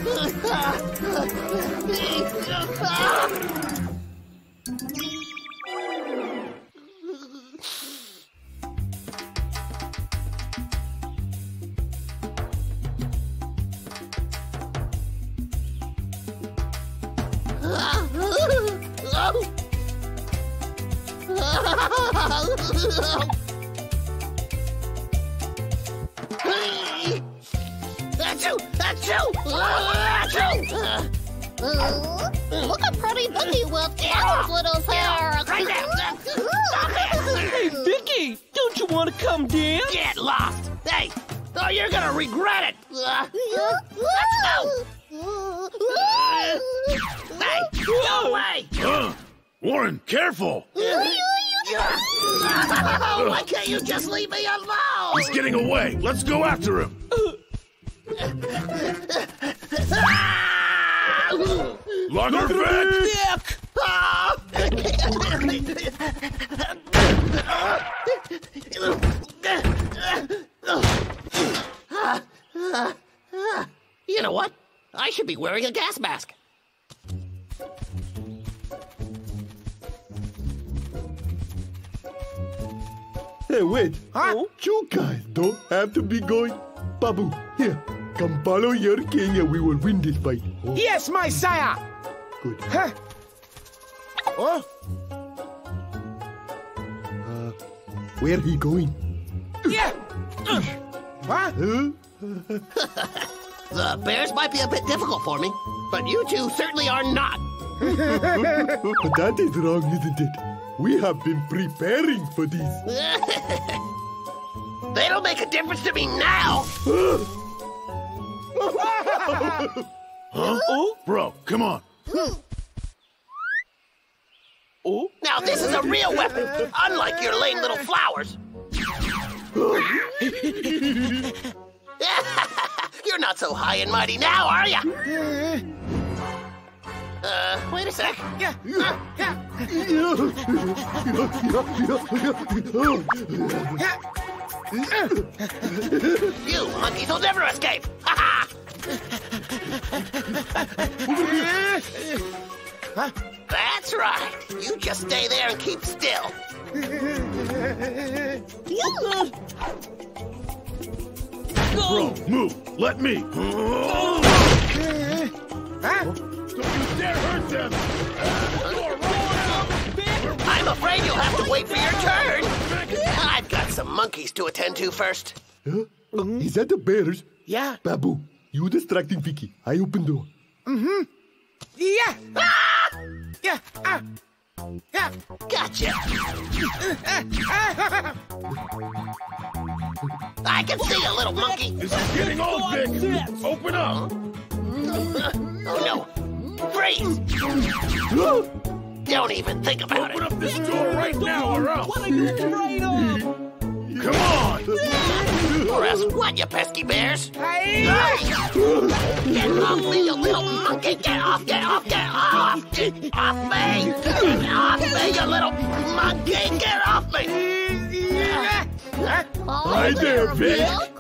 Achoo! Achoo! Uh, look how pretty Vicky with Ellen's little hair! Right there! Stop it! Hey, Vicky! Don't you want to come down? Get lost! Hey! Oh, you're gonna regret it! Uh, let's go! Uh, hey! Go away! Uh, Warren, careful! Oh, why can't you just leave me alone? He's getting away. Let's go after him. Logger Vic! You know what? I should be wearing a gas mask. Hey, wait. Huh? Oh? You guys don't have to be going. Babu, here. Come follow your king and we will win this fight. Oh. Yes, my Saya. Good. Huh? Oh? Uh, where he going? Yeah. Huh? The bears might be a bit difficult for me, but you two certainly are not. That is wrong, isn't it? We have been preparing for this. They don't make a difference to me now. Huh? Oh? Bro, come on. Oh? Now this is a real weapon, unlike your lame little flowers. You're not so high and mighty now, are you? Uh, wait a sec. Yeah. Uh, yeah. You monkeys will never escape. Ha ha. That's right. You just stay there and keep still. Bro, move. Let me. Huh? Don't you dare hurt them! I'm afraid you'll have to wait for your turn! I've got some monkeys to attend to first. Huh? Mm-hmm. Is that the bears? Yeah. Babu, you distracting Vicky. I open door. Mm-hmm. Yeah! Ah! Yeah! Ah! Yeah! Gotcha! I can see you, little monkey! This is getting old, Vic! Open up! Oh, no! Freeze! Don't even think about Open it. Open up this door right now or else. Right off. Come on! Or else what, you pesky bears? Hey. Get off me, you little monkey! Get off, get off, get off! Get off me! Get off me, you little monkey! Get off me! Right there, bitch!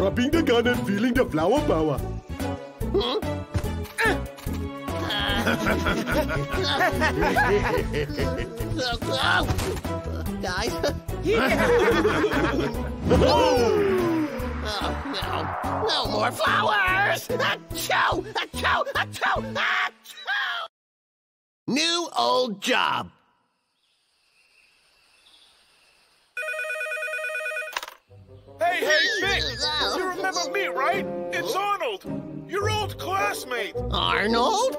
dropping the gun and feeling the flower power. Guys. Oh, no. No more flowers. Achoo! Achoo! Achoo! Achoo! New old job. Hey, hey, Vic! You remember me, right? It's Arnold, your old classmate. Arnold?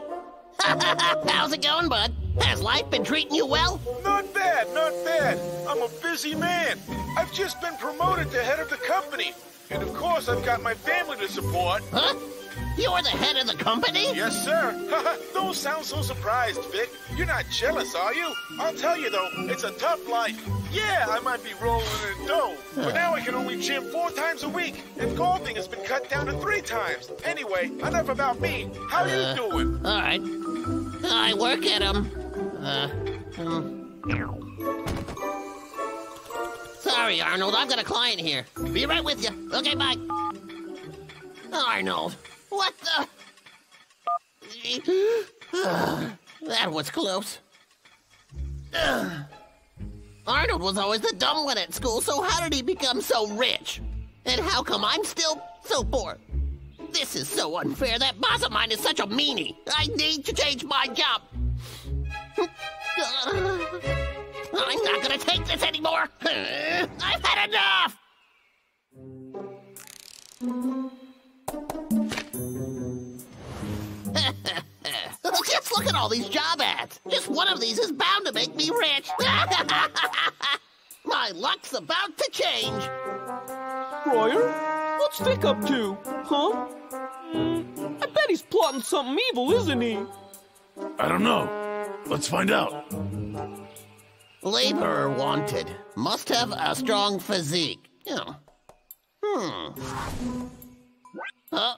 How's it going, bud? Has life been treating you well? Not bad, not bad. I'm a busy man. I've just been promoted to head of the company. And of course, I've got my family to support. Huh? You're the head of the company? Yes, sir. Don't sound so surprised, Vic. You're not jealous, are you? I'll tell you, though, it's a tough life. Yeah, I might be rolling in dough, but now I can only gym four times a week, and golfing has been cut down to three times. Anyway, enough about me. How uh, you doing? All right. I work at, um... Uh, um... Sorry, Arnold. I've got a client here. Be right with you. Okay, bye. Arnold, what the... That was close. Arnold was always the dumb one at school, so how did he become so rich? And how come I'm still so poor? This is so unfair. That boss of mine is such a meanie. I need to change my job. I'm not gonna take this anymore. I've had enough! Just look at all these job ads. Just one of these is bound to make me rich. My luck's about to change. Briar, what's Vic up to? Huh? Mm, I bet he's plotting something evil, isn't he? I don't know. Let's find out. Laborer wanted. Must have a strong physique. Oh. Hmm. Uh,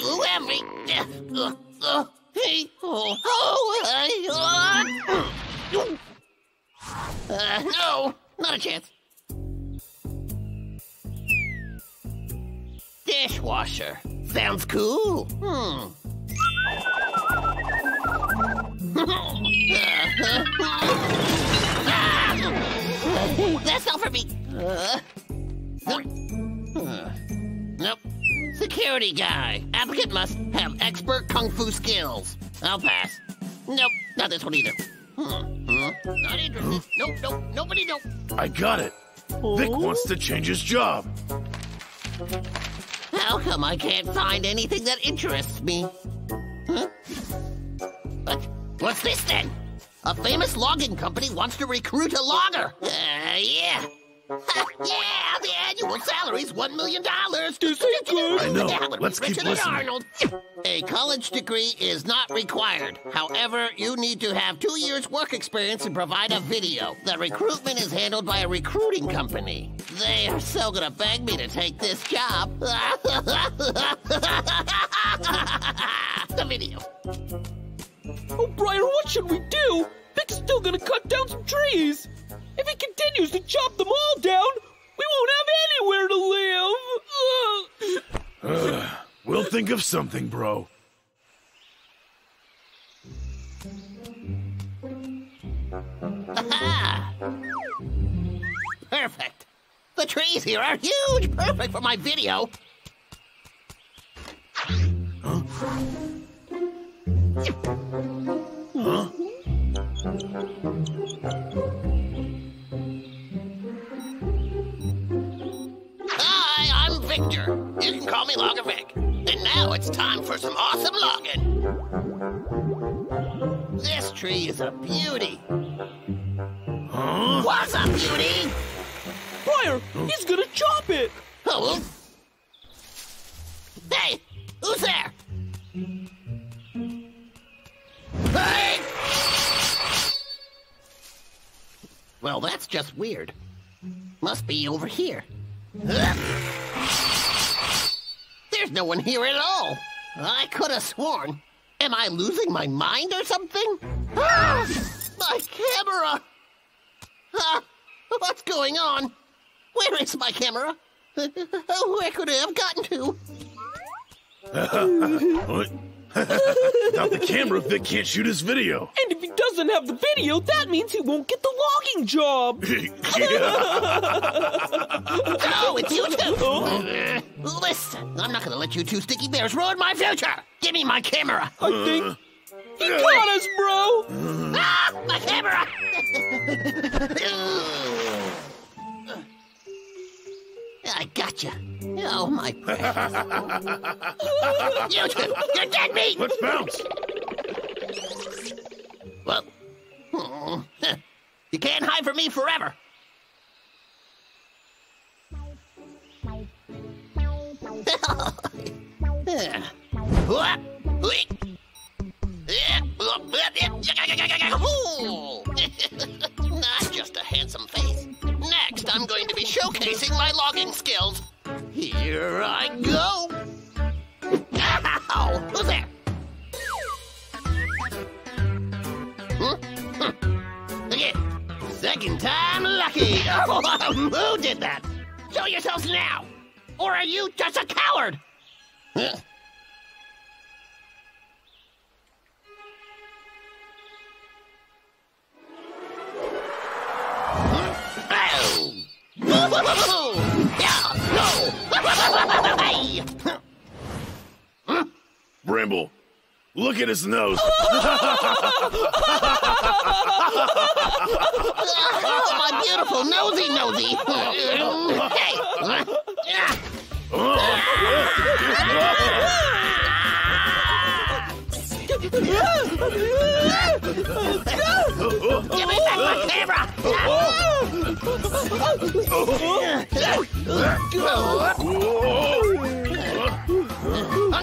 who am we? Uh, uh. Hey, oh, oh, hey, oh. Uh, no, not a chance. Dishwasher. Sounds cool. Hmm. Ah! That's not for me. Uh, uh, nope. Security guy. Applicant must have expert kung fu skills. I'll pass. Nope, not this one either. Hmm. Hmm. Not interested. Nope, nope, nobody, nope. I got it. Oh? Vic wants to change his job. How come I can't find anything that interests me? Huh? What? What's this then? A famous logging company wants to recruit a logger. Uh, yeah. Yeah, the annual salary's one million dollars. This ain't good. I know. Let's keep listening. Arnold. A college degree is not required. However, you need to have two years' work experience and provide a video. The recruitment is handled by a recruiting company. They are so gonna beg me to take this job. The video. Oh, Briar, what should we do? Vic's still gonna cut down some trees. If he continues to chop them all down, we won't have anywhere to live. Ugh. Uh, we'll think of something, bro. Aha! Perfect. The trees here are huge. Perfect for my video. Huh? Huh? You can call me Logger Vic. And now it's time for some awesome logging. This tree is a beauty. Huh? What's a beauty? Briar, he's gonna chop it. Oh. Hey, who's there? Hey! Well, that's just weird. Must be over here. There's no one here at all. I could have sworn. Am I losing my mind or something? Ah, my camera! Ah, what's going on? Where is my camera? Where could I have gotten to? Now the camera Vic can't shoot his video. And if he doesn't have the video, that means he won't get the logging job. Oh, it's you two. Oh. Listen, I'm not going to let you two sticky bears ruin my future. Give me my camera. I think he caught us, bro. Ah, my camera. I gotcha. Oh, my precious. You two, you're dead meat! Let's bounce! Well, oh, you can't hide from me forever. Not just a handsome face. Next, I'm going to be showcasing my logging skills. Here I go. Ow! Who's there? Hmm? Hmm. Again. Second time lucky. Who did that? Show yourselves now. Or are you just a coward? Huh? Bramble, look at his nose. Oh, my beautiful nosy nosy. Hey! Give me back my camera! Oh,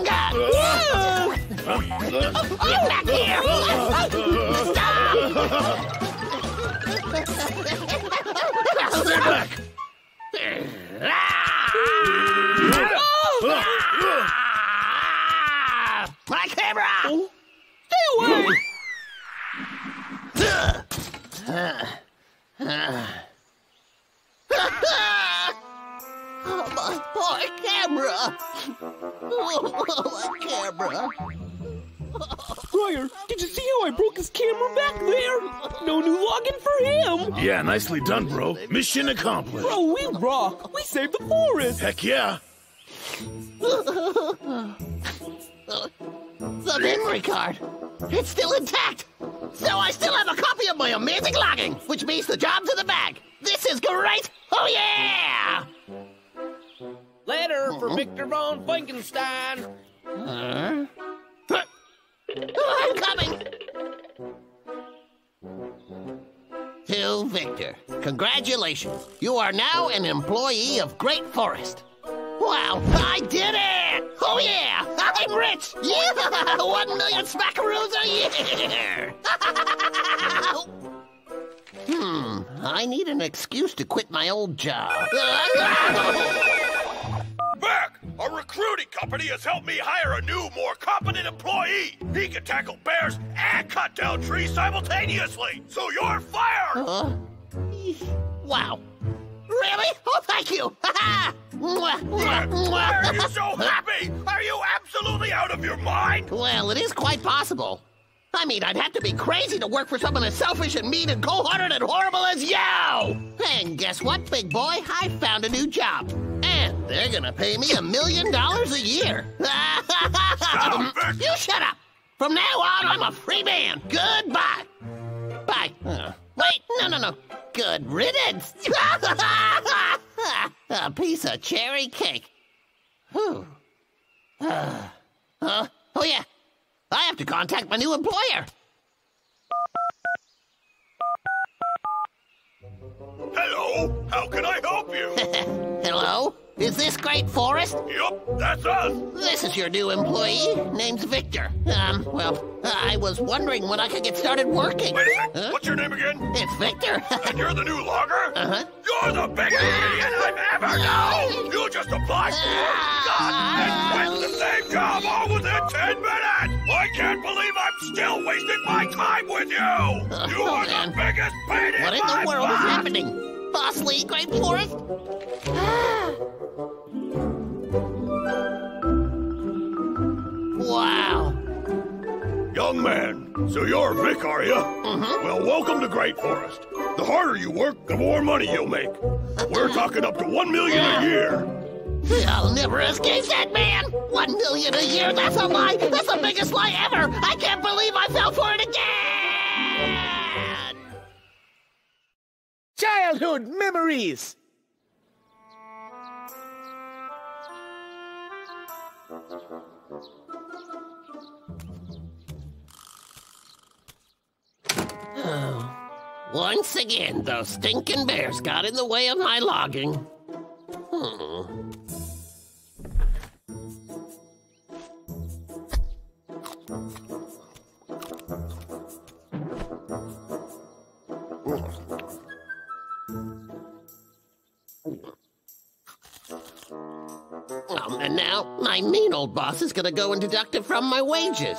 God! Get back here! Stop! Get back! My camera! Oh. Stay away! Oh, my poor camera! Oh, my camera! Briar, did you see how I broke his camera back there? No new login for him! Yeah, nicely done, bro. Mission accomplished. Bro, we rock! We saved the forest! Heck yeah! The memory card! It's still intact! So I still have a copy of my amazing logging, which means the job's in the bag! This is great! Oh, yeah! Letter for Victor Von Frankenstein. Uh, I'm coming! To Victor, congratulations. You are now an employee of Great Forest. Wow, I did it! Oh, yeah! I'm rich! Yeah! One million smackaroos a year! Hmm, I need an excuse to quit my old job. A recruiting company has helped me hire a new, more competent employee. He can tackle bears and cut down trees simultaneously. So you're fired. Uh, wow. Really? Oh, thank you. Why, why are you so happy? Are you absolutely out of your mind? Well, it is quite possible. I mean, I'd have to be crazy to work for someone as selfish and mean and cold-hearted and horrible as you. And guess what, big boy? I found a new job. They're gonna pay me a million dollars a year. Stop, Vic. You shut up! From now on, I'm a free man. Goodbye. Bye. Uh, wait, no, no, no. Good riddance. A piece of cherry cake. Whew. Uh, uh, oh, yeah. I have to contact my new employer. Hello. How can I help you? Hello? Is this Great Forest? Yup, that's us. This is your new employee. Name's Victor. Um, well, I was wondering when I could get started working. Wait a sec. Huh? What's your name again? It's Victor. And you're the new logger? Uh-huh. You're the biggest idiot I've ever known. You just applied for uh, and quit the same job all within ten minutes. I can't believe I'm still wasting my time with you. You are uh, the biggest pain in my life. What in the world is happening? vastly, Great Forest. Wow. Young man, so you're a Vic, are you? Mm-hmm. Well, welcome to Great Forest. The harder you work, the more money you'll make. We're talking up to one million yeah. a year. I'll never escape that, man. One million a year, that's a lie. That's the biggest lie ever. I can't believe I fell for it again. Childhood memories. Once again, those stinking bears got in the way of my logging. Hmm. Um, and now, my mean old boss is gonna go and deduct it from my wages.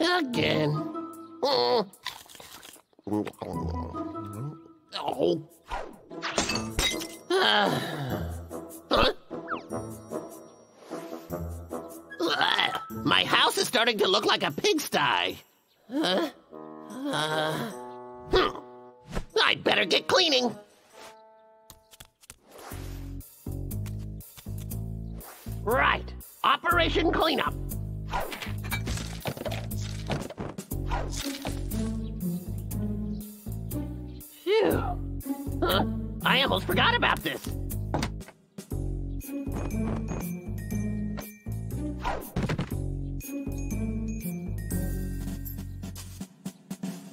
Again. Hmm. Oh. Uh. Huh? Uh. My house is starting to look like a pigsty. Uh. Uh. Hmm. I'd better get cleaning. Right. Operation Cleanup. Huh? I almost forgot about this.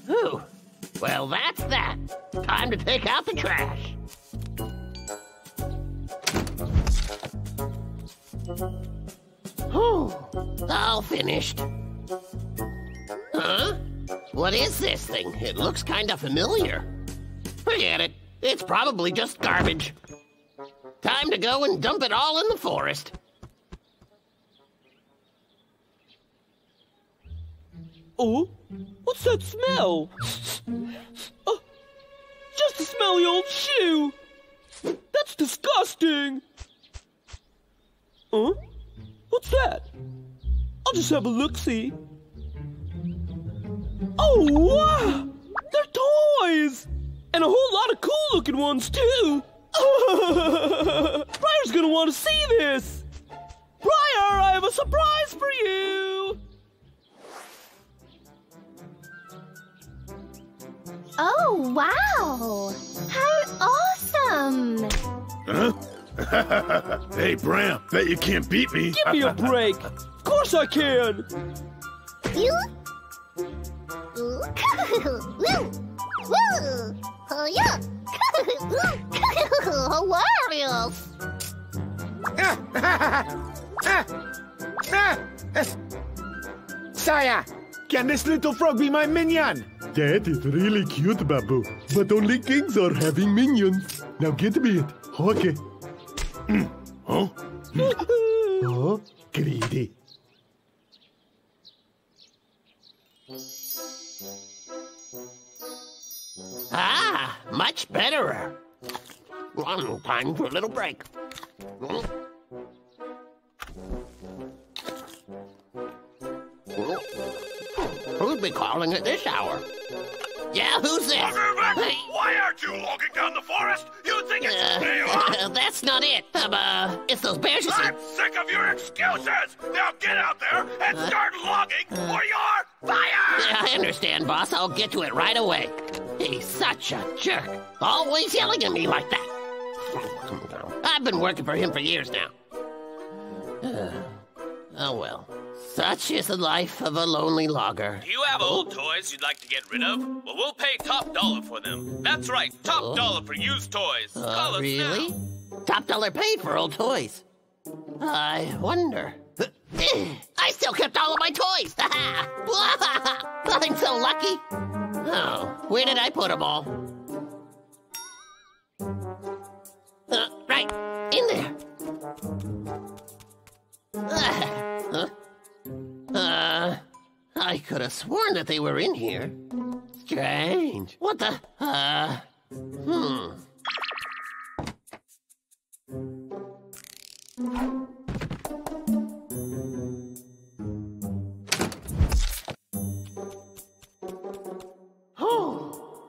Whew. Well, that's that. Time to take out the trash. Whew. All finished. Huh? What is this thing? It looks kind of familiar. Forget it. It's probably just garbage. Time to go and dump it all in the forest. Oh, what's that smell? Oh, just a smelly old shoe. That's disgusting. Huh? What's that? I'll just have a look-see. Oh, wow! They're toys! And a whole lot of cool-looking ones, too! Briar's gonna want to see this! Briar, I have a surprise for you! Oh, wow! How awesome! Huh? Hey, Bram, bet you can't beat me. Give me a break! Of course I can! You? Woo! Oh, yeah! Hilarious! Saya, can this little frog be my minion? That is really cute, Babu. But only kings are having minions. Now get me it. Okay. Huh? Oh, greedy. Ah, much better. Time for a little break. Who'd be calling at this hour? Yeah, who's this? Why aren't you logging down the forest? You think it's uh, me, huh? That's not it. Um, uh, it's those bears you see. I'm sick of your excuses. Now get out there and uh, start logging uh, or you're fired. I understand, boss. I'll get to it right away. He's such a jerk. Always yelling at me like that. I've been working for him for years now. Uh, oh, well. Such is the life of a lonely logger. Do you have old toys you'd like to get rid of? Well, we'll pay top dollar for them. That's right, top oh. dollar for used toys. Uh, Call us really? Now. Top dollar paid for old toys. I wonder. I still kept all of my toys. I'm so lucky. Oh, where did I put them all? Uh, right, in there. Uh, uh, I could have sworn that they were in here. Strange. What the? Uh, hmm.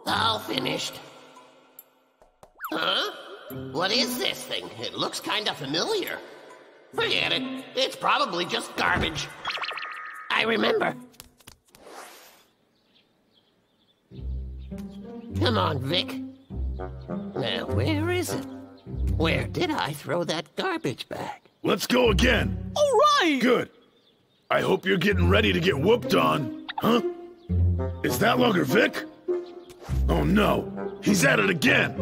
All finished. Huh? What is this thing? It looks kinda familiar. Forget it. It's probably just garbage. I remember. Come on, Vic. Now, where is it? Where did I throw that garbage bag? Let's go again. All right! Good. I hope you're getting ready to get whooped on. Huh? Is that Logger Vic? Oh no, he's at it again.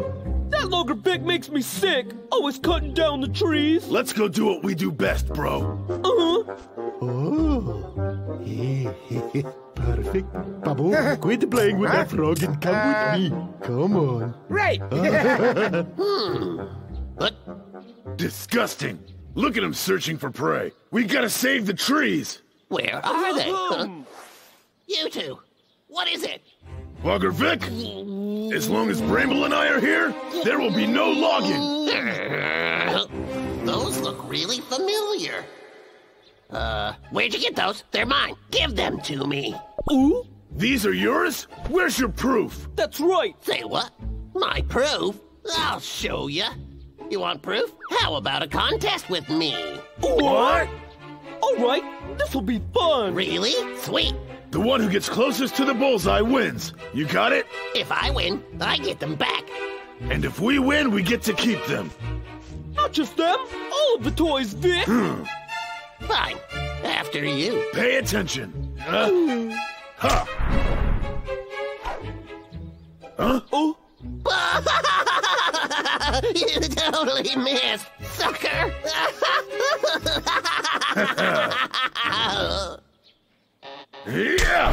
That Logger Vic makes me sick. Always cutting down the trees. Let's go do what we do best, bro. Uh-huh. Oh. Hey, hey, hey. Perfect. Babu, quit playing with that frog and come with me. Come on. Right. hmm. What? Disgusting. Look at him searching for prey. We gotta save the trees. Where are they? Huh? You two, what is it? Logger Vic, as long as Bramble and I are here, there will be no logging. Those look really familiar. Uh, where'd you get those? They're mine. Give them to me. Ooh? These are yours? Where's your proof? That's right. Say what? My proof? I'll show ya. You want proof? How about a contest with me? What? All right, this'll be fun. Really? Sweet. The one who gets closest to the bullseye wins. You got it? If I win, I get them back. And if we win, we get to keep them. Not just them, all of the toys, Vic. Hmm. Fine. After you. Pay attention. Huh? Mm. Huh? Huh? Oh. You totally missed, sucker. Yeah!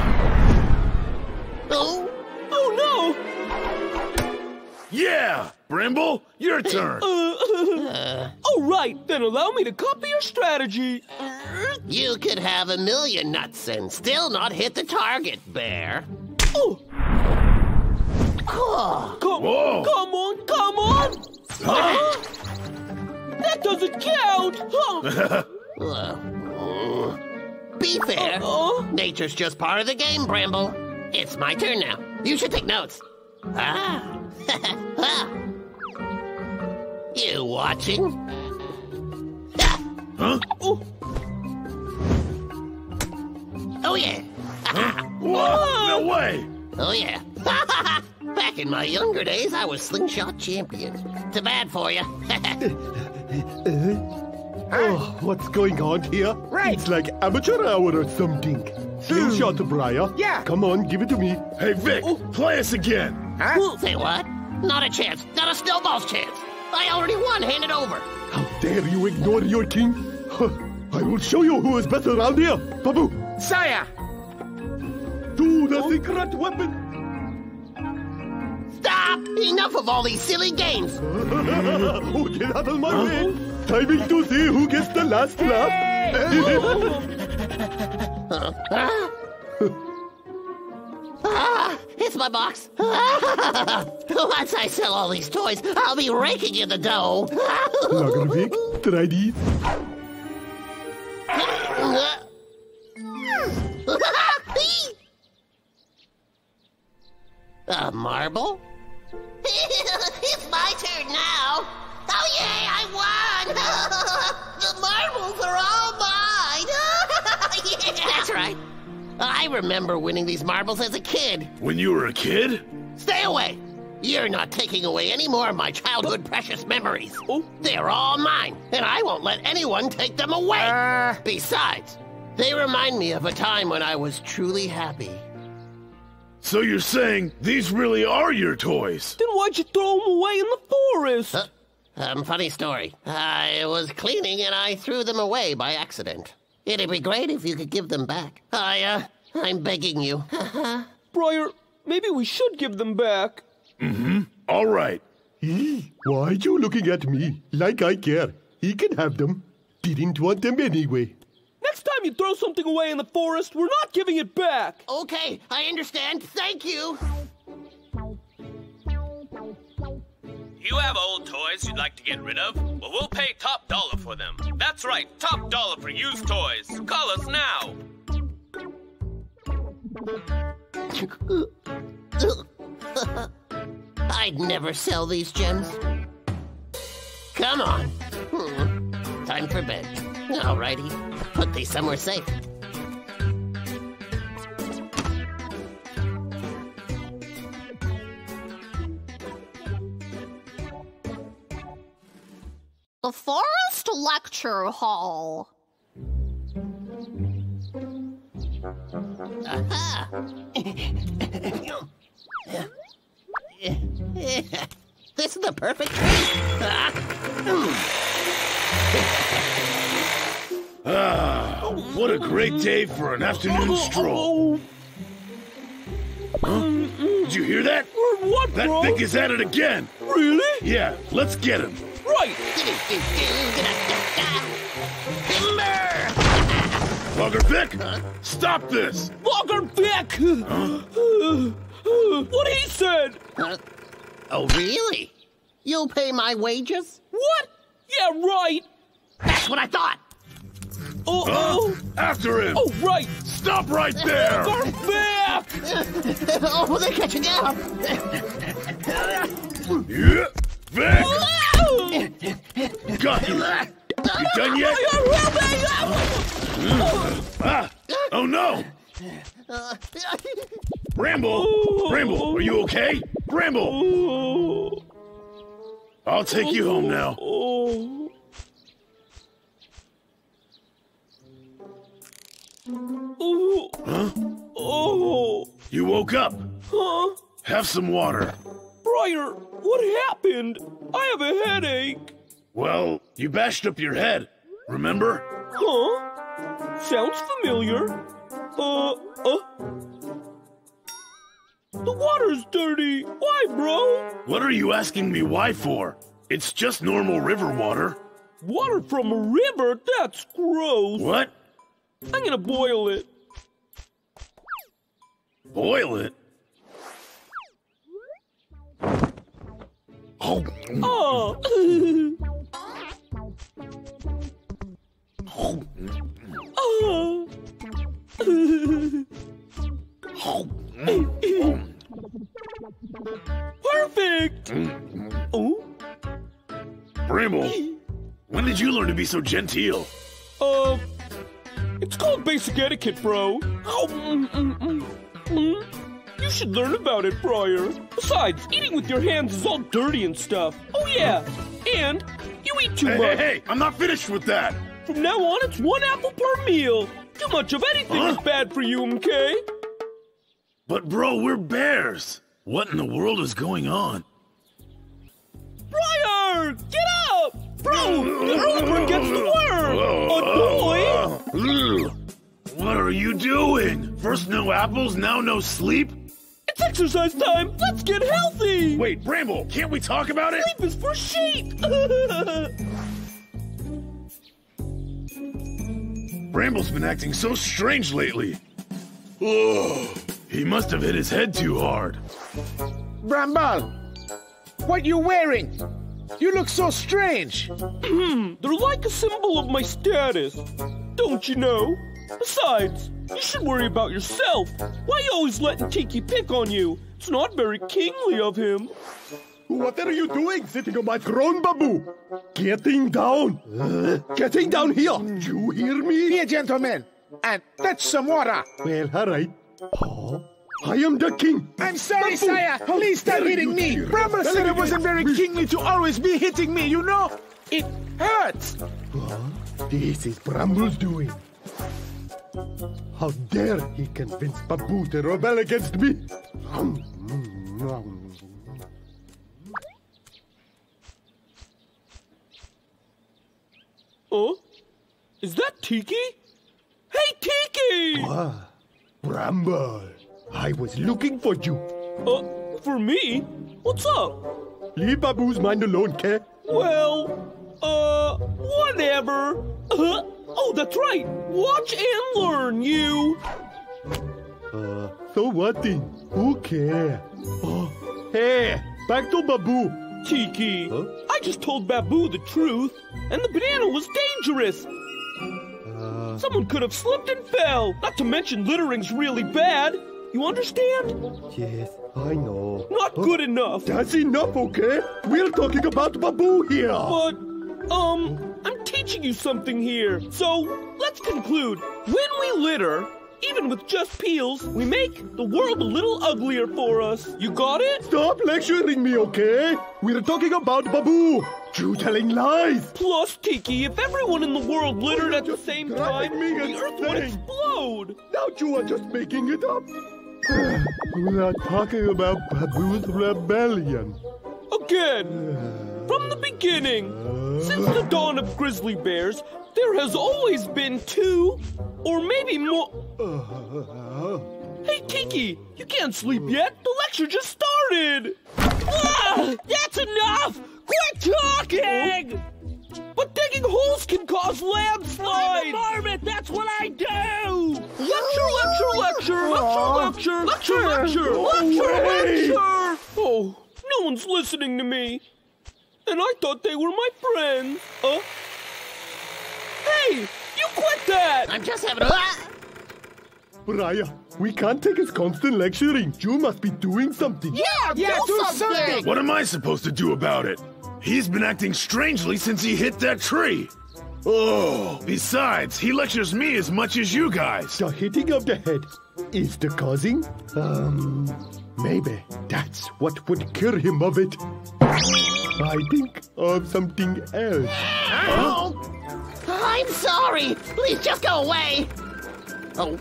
Oh? Oh no! Yeah! Bramble, your turn! Uh, uh, Alright, then allow me to copy your strategy! You could have a million nuts and still not hit the target, Bear! Oh! Oh. Come, come on, come on! Huh? That doesn't count! Huh? uh, Be fair. Uh-oh. Nature's just part of the game, Bramble. It's my turn now. You should take notes. Ah. You watching? Huh? Oh. Oh, yeah. Huh? Whoa, no way. Oh, yeah. Back in my younger days, I was slingshot champion. Too bad for you. Oh, what's going on here? Right. It's like amateur hour or something. Slingshot, Briar. Yeah. Come on, give it to me. Hey, Vic, oh. Play us again. Huh? Well, say what? Not a chance. Not a snowball's chance. I already won. Hand it over. How dare you ignore your king? Huh. I will show you who is better around here. Babu. Saya. Do the oh. secret weapon. Stop. Enough of all these silly games. Oh, get out of my huh? way. Timing to see who gets the last laugh. uh, ah. ah, it's my box. Once I sell all these toys, I'll be raking you the dough. Logger Vic, try these. A marble? It's my turn now. Oh, yay, I won! The marbles are all mine! Yeah. That's right. I remember winning these marbles as a kid. When you were a kid? Stay away! You're not taking away any more of my childhood precious memories. Oh. They're all mine, and I won't let anyone take them away. Uh... Besides, they remind me of a time when I was truly happy. So you're saying these really are your toys? Then why'd you throw them away in the forest? Uh Um, funny story. I was cleaning and I threw them away by accident. It'd be great if you could give them back. I, uh, I'm begging you. Briar, maybe we should give them back. Mm-hmm. All right. Hey, why are you looking at me? Like I care. He can have them. Didn't want them anyway. Next time you throw something away in the forest, we're not giving it back. Okay, I understand. Thank you. You have old toys you'd like to get rid of? Well, we'll pay top dollar for them. That's right, top dollar for used toys. Call us now. I'd never sell these gems. Come on. Hmm. Time for bed. Alrighty. Put these somewhere safe. The Forest Lecture Hall. Aha! This is the perfect treat. Ah, what a great day for an afternoon stroll. Huh? Did you hear that? What, bro? That Vic is at it again. Really? Yeah, let's get him. Right. Logger Vic, huh? Stop this! Logger Vic! Huh? What he said? Huh? Oh, really? You'll pay my wages? What? Yeah, right! That's what I thought! Oh, oh! Huh? After him! Oh, right! Stop right there! Logger Vic! Oh, they're catching up! Yeah, Vic! Got you! You done yet? Ah. Oh no! Bramble! Bramble, are you okay? Bramble! I'll take you home now. Huh? You woke up. Huh? Have some water. Briar, what happened? I have a headache. Well, you bashed up your head, remember? Huh? Sounds familiar. Uh, uh. The water's dirty. Why, bro? What are you asking me why for? It's just normal river water. Water from a river? That's gross. What? I'm gonna boil it. Boil it? Oh. Oh. Oh. Oh. Perfect. Oh. Bramble, when did you learn to be so genteel? Uh, it's called basic etiquette, bro. Oh. Mm -mm -mm. Mm. You should learn about it, Briar. Besides, eating with your hands is all dirty and stuff. Oh yeah, and you eat too hey, much. Hey, hey, I'm not finished with that. From now on, it's one apple per meal. Too much of anything huh? is bad for you, M K. But bro, we're bears. What in the world is going on? Briar, get up! Bro, the ruler gets the word. A boy! What are you doing? First no apples, now no sleep? It's exercise time! Let's get healthy! Wait, Bramble, can't we talk about it? Sleep is for sheep! Bramble's been acting so strange lately. Ugh, he must have hit his head too hard. Bramble, what you wearing? You look so strange. They're like a symbol of my status. Don't you know? Besides, you should worry about yourself. Why are you always letting Tiki pick on you? It's not very kingly of him. What are you doing sitting on my throne, Babu? Getting down. Uh, getting down here. You hear me? Here, gentlemen. And fetch some water. Well, all right. Oh, I am the king. I'm sorry, Babu. Saya. Please stop hitting me. Bramble said it wasn't very kingly to always be hitting me, you know? It hurts. Huh? This is Bramble's doing. How dare he convince Babu to rebel against me? Oh? Is that Tiki? Hey, Tiki! Ah, Bramble, I was looking for you. Uh, for me? What's up? Leave Babu's mind alone, K. Well, uh, whatever. Uh-huh. Oh, that's right! Watch and learn, you! Uh, so what then? Who cares? Oh, hey, back to Babu! Tiki, huh? I just told Babu the truth, and the banana was dangerous! Uh... Someone could have slipped and fell! Not to mention littering's really bad! You understand? Yes, I know. Arnold. Not good enough. That's enough, okay? We're talking about Babu here. But, um, I'm teaching you something here. So, let's conclude. When we litter, even with just peels, we make the world a little uglier for us. You got it? Stop lecturing me, okay? We're talking about Babu. You telling lies. Plus, Tiki, if everyone in the world littered at the same time, the Earth would explode. Now you are just making it up. We're not talking about Babu's rebellion. Again, from the beginning, since the dawn of grizzly bears, there has always been two, or maybe more... Hey, Tiki, you can't sleep yet. The lecture just started. Ah, that's enough! Quit talking! But digging holes can cause landslides! I'm a marmot, that's what I do! Lecture, lecture, lecture! Lecture, lecture! Lecture, lecture! Lecture, lecture! Oh, no one's listening to me. And I thought they were my friends. Huh? Hey, you quit that! I'm just having a... Briar, we can't take his constant lecturing. You must be doing something. Yeah, yeah, do, do something. something! What am I supposed to do about it? He's been acting strangely since he hit that tree. Oh, besides, he lectures me as much as you guys. The hitting of the head is the causing? Um, maybe that's what would cure him of it. I think of something else. Ow! Huh? I'm sorry. Please just go away. Oh.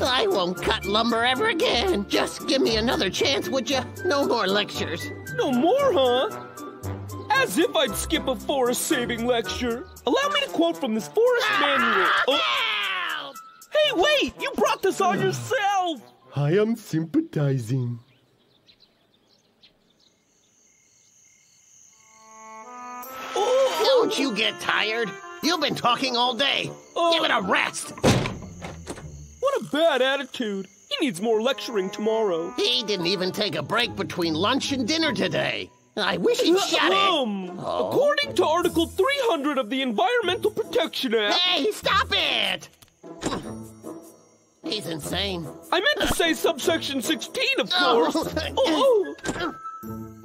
I won't cut lumber ever again. Just give me another chance, would you? No more lectures. No more, huh? As if I'd skip a forest-saving lecture. Allow me to quote from this forest manual. Oh. Hey, wait! You brought this on yourself! I am sympathizing. Oh. Don't you get tired? You've been talking all day. Uh. Give it a rest. What a bad attitude. He needs more lecturing tomorrow. He didn't even take a break between lunch and dinner today. I wish he'd shut um, it. Oh. According to Article three hundred of the Environmental Protection Act... Hey, stop it! He's insane. I meant to say subsection sixteen, of course. Oh. Oh.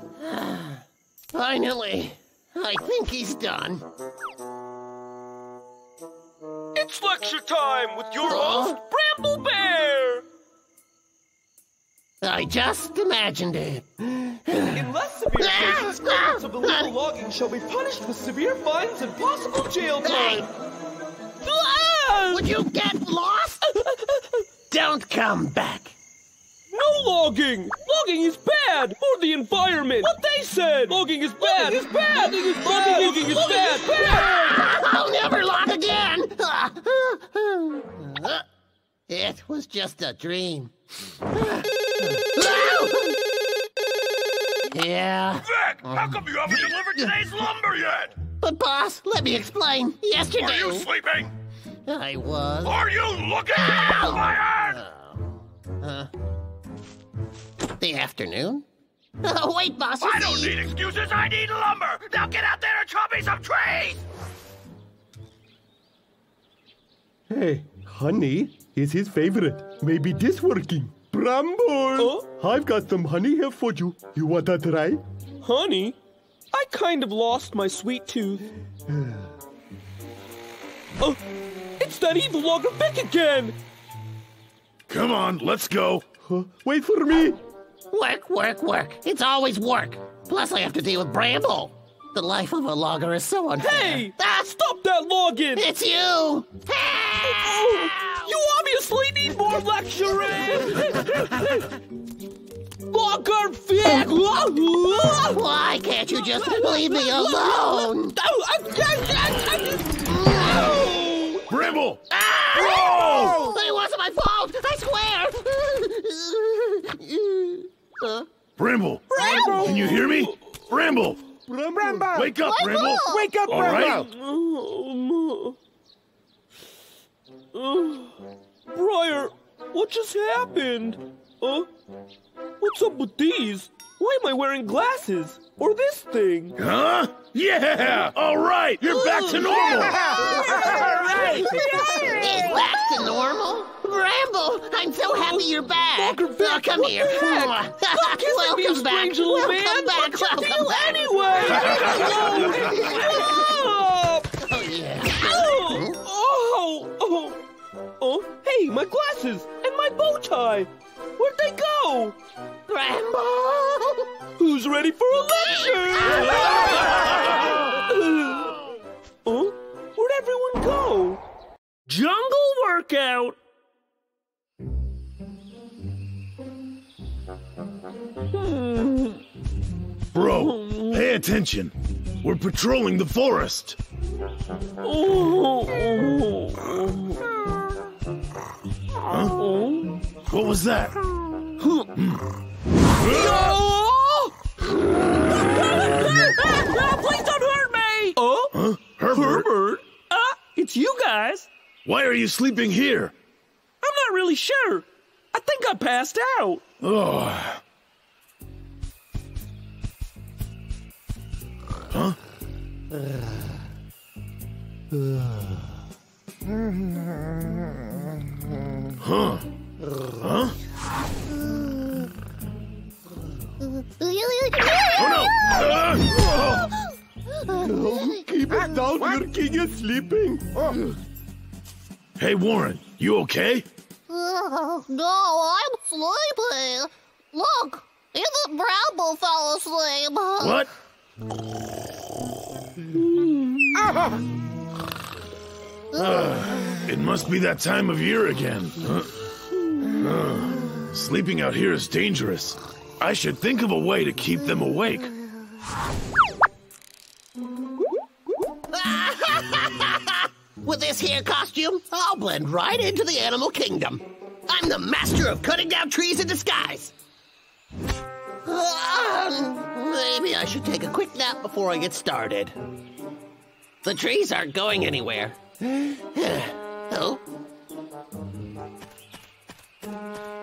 Finally, I think he's done. It's lecture time with your host, Bramble Bear! I just imagined it. In less severe cases, criminals of illegal logging shall be punished with severe fines and possible jail time. Hey. Would you get lost? Don't come back. No logging! Logging is bad for the environment. What they said! Logging is bad! Logging is bad! Logging is bad! Logging is bad! Logging is bad! I'll never log again! It was just a dream. Yeah. Vic, how come you haven't delivered today's lumber yet? But boss, let me explain. Yesterday. Were you sleeping? I was. Are you looking at my eyes? Uh. The afternoon? Oh, wait, boss. I don't need excuses. I need lumber. Now get out there and chop me some trees. Hey, honey is his favorite. Maybe this working. Bramble, oh? I've got some honey here for you. You want to try? Honey? I kind of lost my sweet tooth. Oh, it's that evil Logger Vic again. Come on, let's go. Huh? Wait for me. Work, work, work. It's always work. Plus, I have to deal with Bramble. The life of a logger is so unfair. Hey! Ah, stop that logging! It's you! Help! Oh, you obviously need more lecturing! Logger Vic! Why can't you just leave me alone? Bramble! Ah! Oh! It wasn't my fault! I swear! Huh? Bramble! Bramble! Can you hear me? Bramble! Bramble! Bramble. Wake up, Bramble. Bramble! Wake up, All Bramble! Alright? Uh, Briar, what just happened? Huh? What's up with these? Why am I wearing glasses? Or this thing? Huh? Yeah! All right! You're Ooh, back to normal! Yeah. All right! Is back to normal? Bramble, I'm so happy you're back! Logger Vic, oh, come what here! The heck? welcome back! Strange, little welcome man. back! Welcome deal back! Anyway? oh, yeah. oh, oh, oh, oh! Hey, my glasses and my bow tie! Where'd they go? Bramble! Who's ready for a lecture? uh, where'd everyone go? Jungle workout! Bro, pay attention. We're patrolling the forest. Huh? What was that? Please don't hurt me! Oh? Huh? Herbert? Herbert? Uh, it's you guys. Why are you sleeping here? I'm not really sure. I think I passed out. Oh. Huh? Huh? Huh? Oh, no. No, keep it down, what? Your king is sleeping. Oh. Hey, Warren, you okay? Uh, no, I'm sleeping. Look, even Bramble fell asleep. What? Uh, it must be that time of year again. Huh? Uh, sleeping out here is dangerous. I should think of a way to keep them awake. With this here costume, I'll blend right into the animal kingdom. I'm the master of cutting down trees in disguise. Uh, maybe I should take a quick nap before I get started. The trees aren't going anywhere. Oh.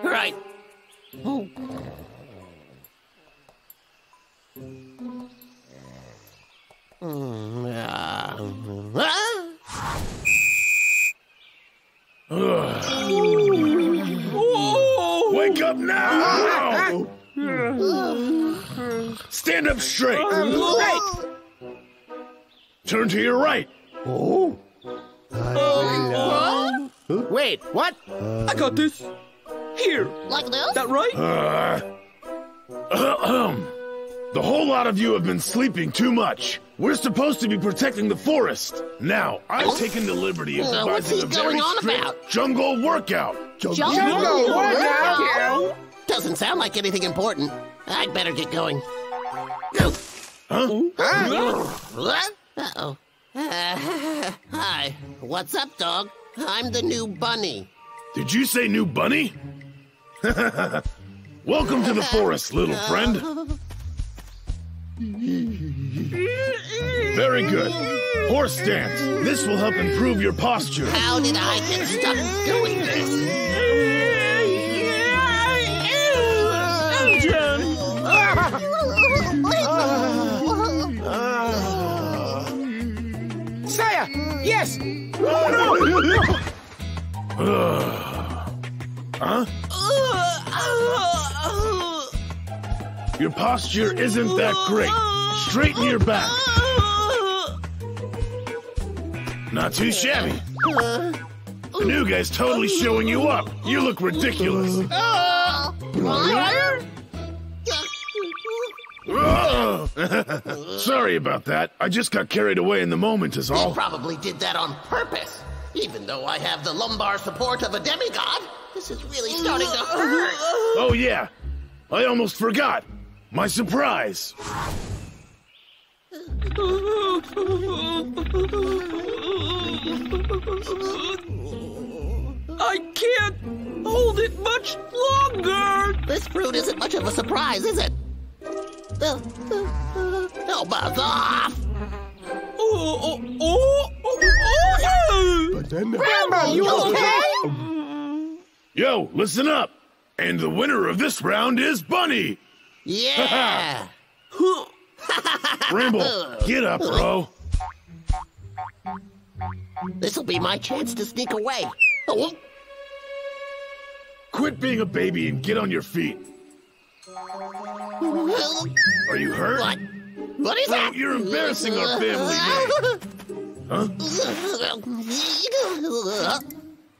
Right. Oh. Mm, uh, ah! Whoa. Wake up now! Whoa. Stand up straight. Right. Turn to your right. Oh. Uh, what? Wait, what? Uh, I got this. Here. Like this? That right? Uh, uh, the whole lot of you have been sleeping too much. We're supposed to be protecting the forest. Now, I've taken the liberty of devising uh, a very strict jungle workout. Jungle, jungle workout? workout? Doesn't sound like anything important. I'd better get going. Huh? Huh? Uh-oh. Uh, hi. What's up, dog? I'm the new bunny. Did you say new bunny? Welcome to the forest, little friend. Very good. Horse stance. This will help improve your posture. How did I get stuck doing this? Saya! Yes! Oh, no. uh, huh? Your posture isn't that great. Straighten your back. Not too shabby. The new guy's totally showing you up. You look ridiculous. Uh, Briar? Sorry about that. I just got carried away in the moment is all. You probably did that on purpose. Even though I have the lumbar support of a demigod, this is really starting to hurt. Oh, yeah. I almost forgot. My surprise. I can't hold it much longer. This fruit isn't much of a surprise, is it? Oh, buzz off. Oh, oh, oh, oh, oh. Grandma, you okay? Yo, listen up. And the winner of this round is Bunny. Yeah! Bramble, get up, bro. This'll be my chance to sneak away. Oh. Quit being a baby and get on your feet. Are you hurt? What? What is oh, that? You're embarrassing our family name. Huh?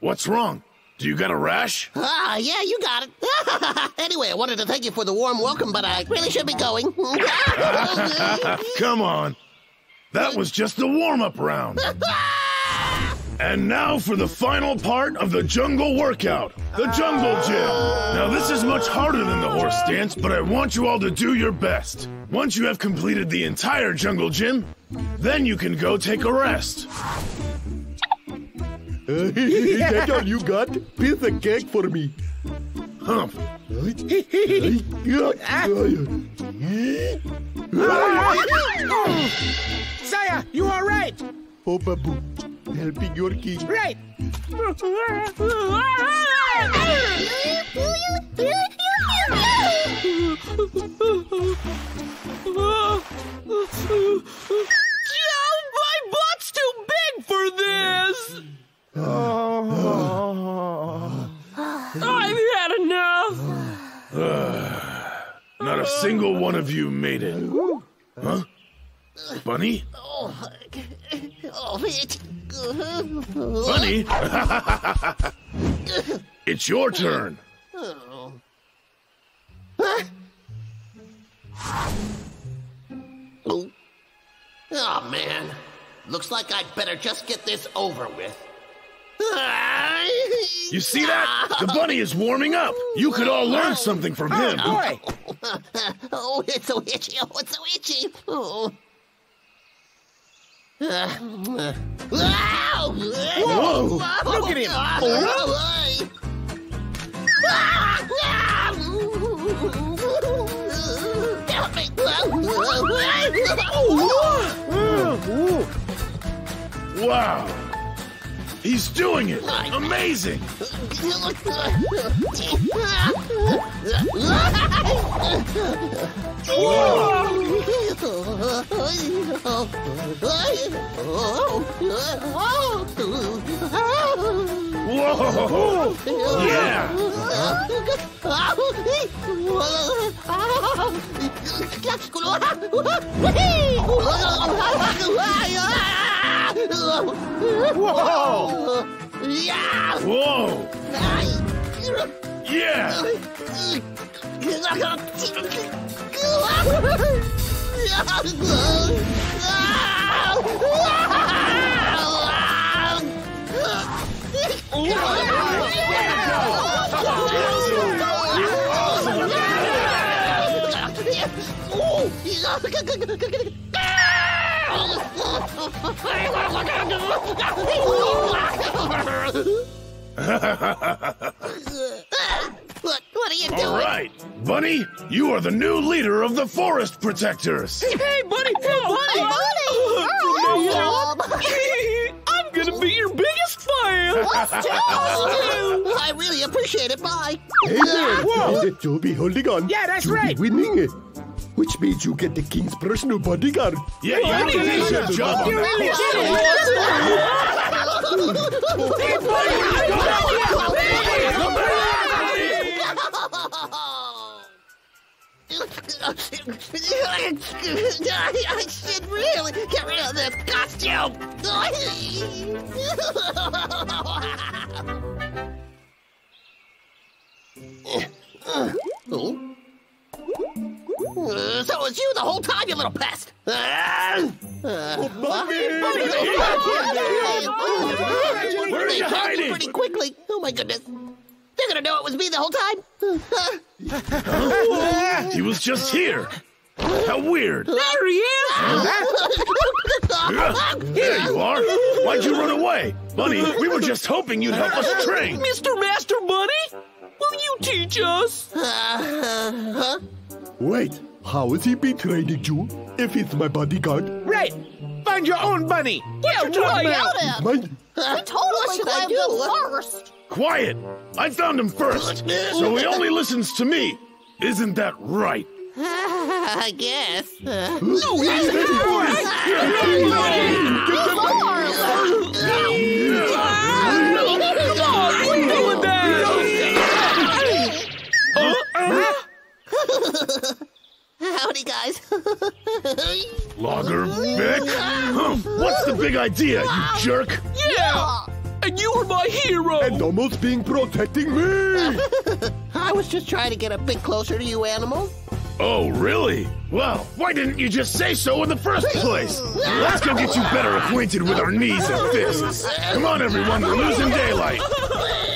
What's wrong? Do you got a rash? Ah, yeah, you got it. Anyway, I wanted to thank you for the warm welcome, but I really should be going. Come on. That was just the warm-up round. And now for the final part of the jungle workout, the jungle gym. Now this is much harder than the horse dance, but I want you all to do your best. Once you have completed the entire jungle gym, then you can go take a rest. That's all you got? Piece of cake for me. Humph. Saya, you are right. Oh, Babu, helping your kid. Right. My butt's too big for this. Oh. I've had enough. Uh, not a single one of you made it. Huh? Bunny? Bunny? It's your turn. Oh. Huh? Oh. Oh, man. Looks like I'd better just get this over with. You see that? The bunny is warming up. You could all learn something from him. Oh, boy. Oh, it's so itchy. Oh, it's so itchy. Oh. Uh, uh, Whoa! Whoa. Look at him! Help me! Wow! He's doing it! Amazing! Whoa! Yeah! Whoa! Yeah! Whoa! Yeah! What, what are you doing? All right, Bunny, you are the new leader of the Forest Protectors. Hey, hey Bunny, hey, Bunny. Oh, Bunny. Hey, I'm going to be your biggest fan. I really appreciate it, bye. Hey there, whoa. You'll be holding on. Yeah, that's You'll right. Be winning it. Which means you get the king's personal bodyguard. Yeah, yeah, you did your job on that. I should really get rid of this costume. Oh. Uh, so it was you the whole time, you little pest! Uh, uh, Where are you hiding? Pretty quickly. Oh my goodness. They're gonna know it was me the whole time. He was just here. How weird. There he is! Huh? There you are. Why'd you run away? Bunny, we were just hoping you'd help us train. Mister Master Bunny, will you teach us? Uh, uh, huh? Wait, how is he betraying you if he's my bodyguard? Right! Find your own bunny! What yeah, you talking about? My... Uh, we totally climbed the forest! Quiet! I found him first, so he only listens to me! Isn't that right? I guess. Uh, no, yes, no, no, no, Howdy, guys. Logger Vic? What's the big idea, you jerk? Yeah! And you were my hero! And almost being protecting me! I was just trying to get a bit closer to you animals. Oh, really? Well, why didn't you just say so in the first place? Let's go get you better acquainted with our knees and fists. Come on, everyone, we're losing daylight.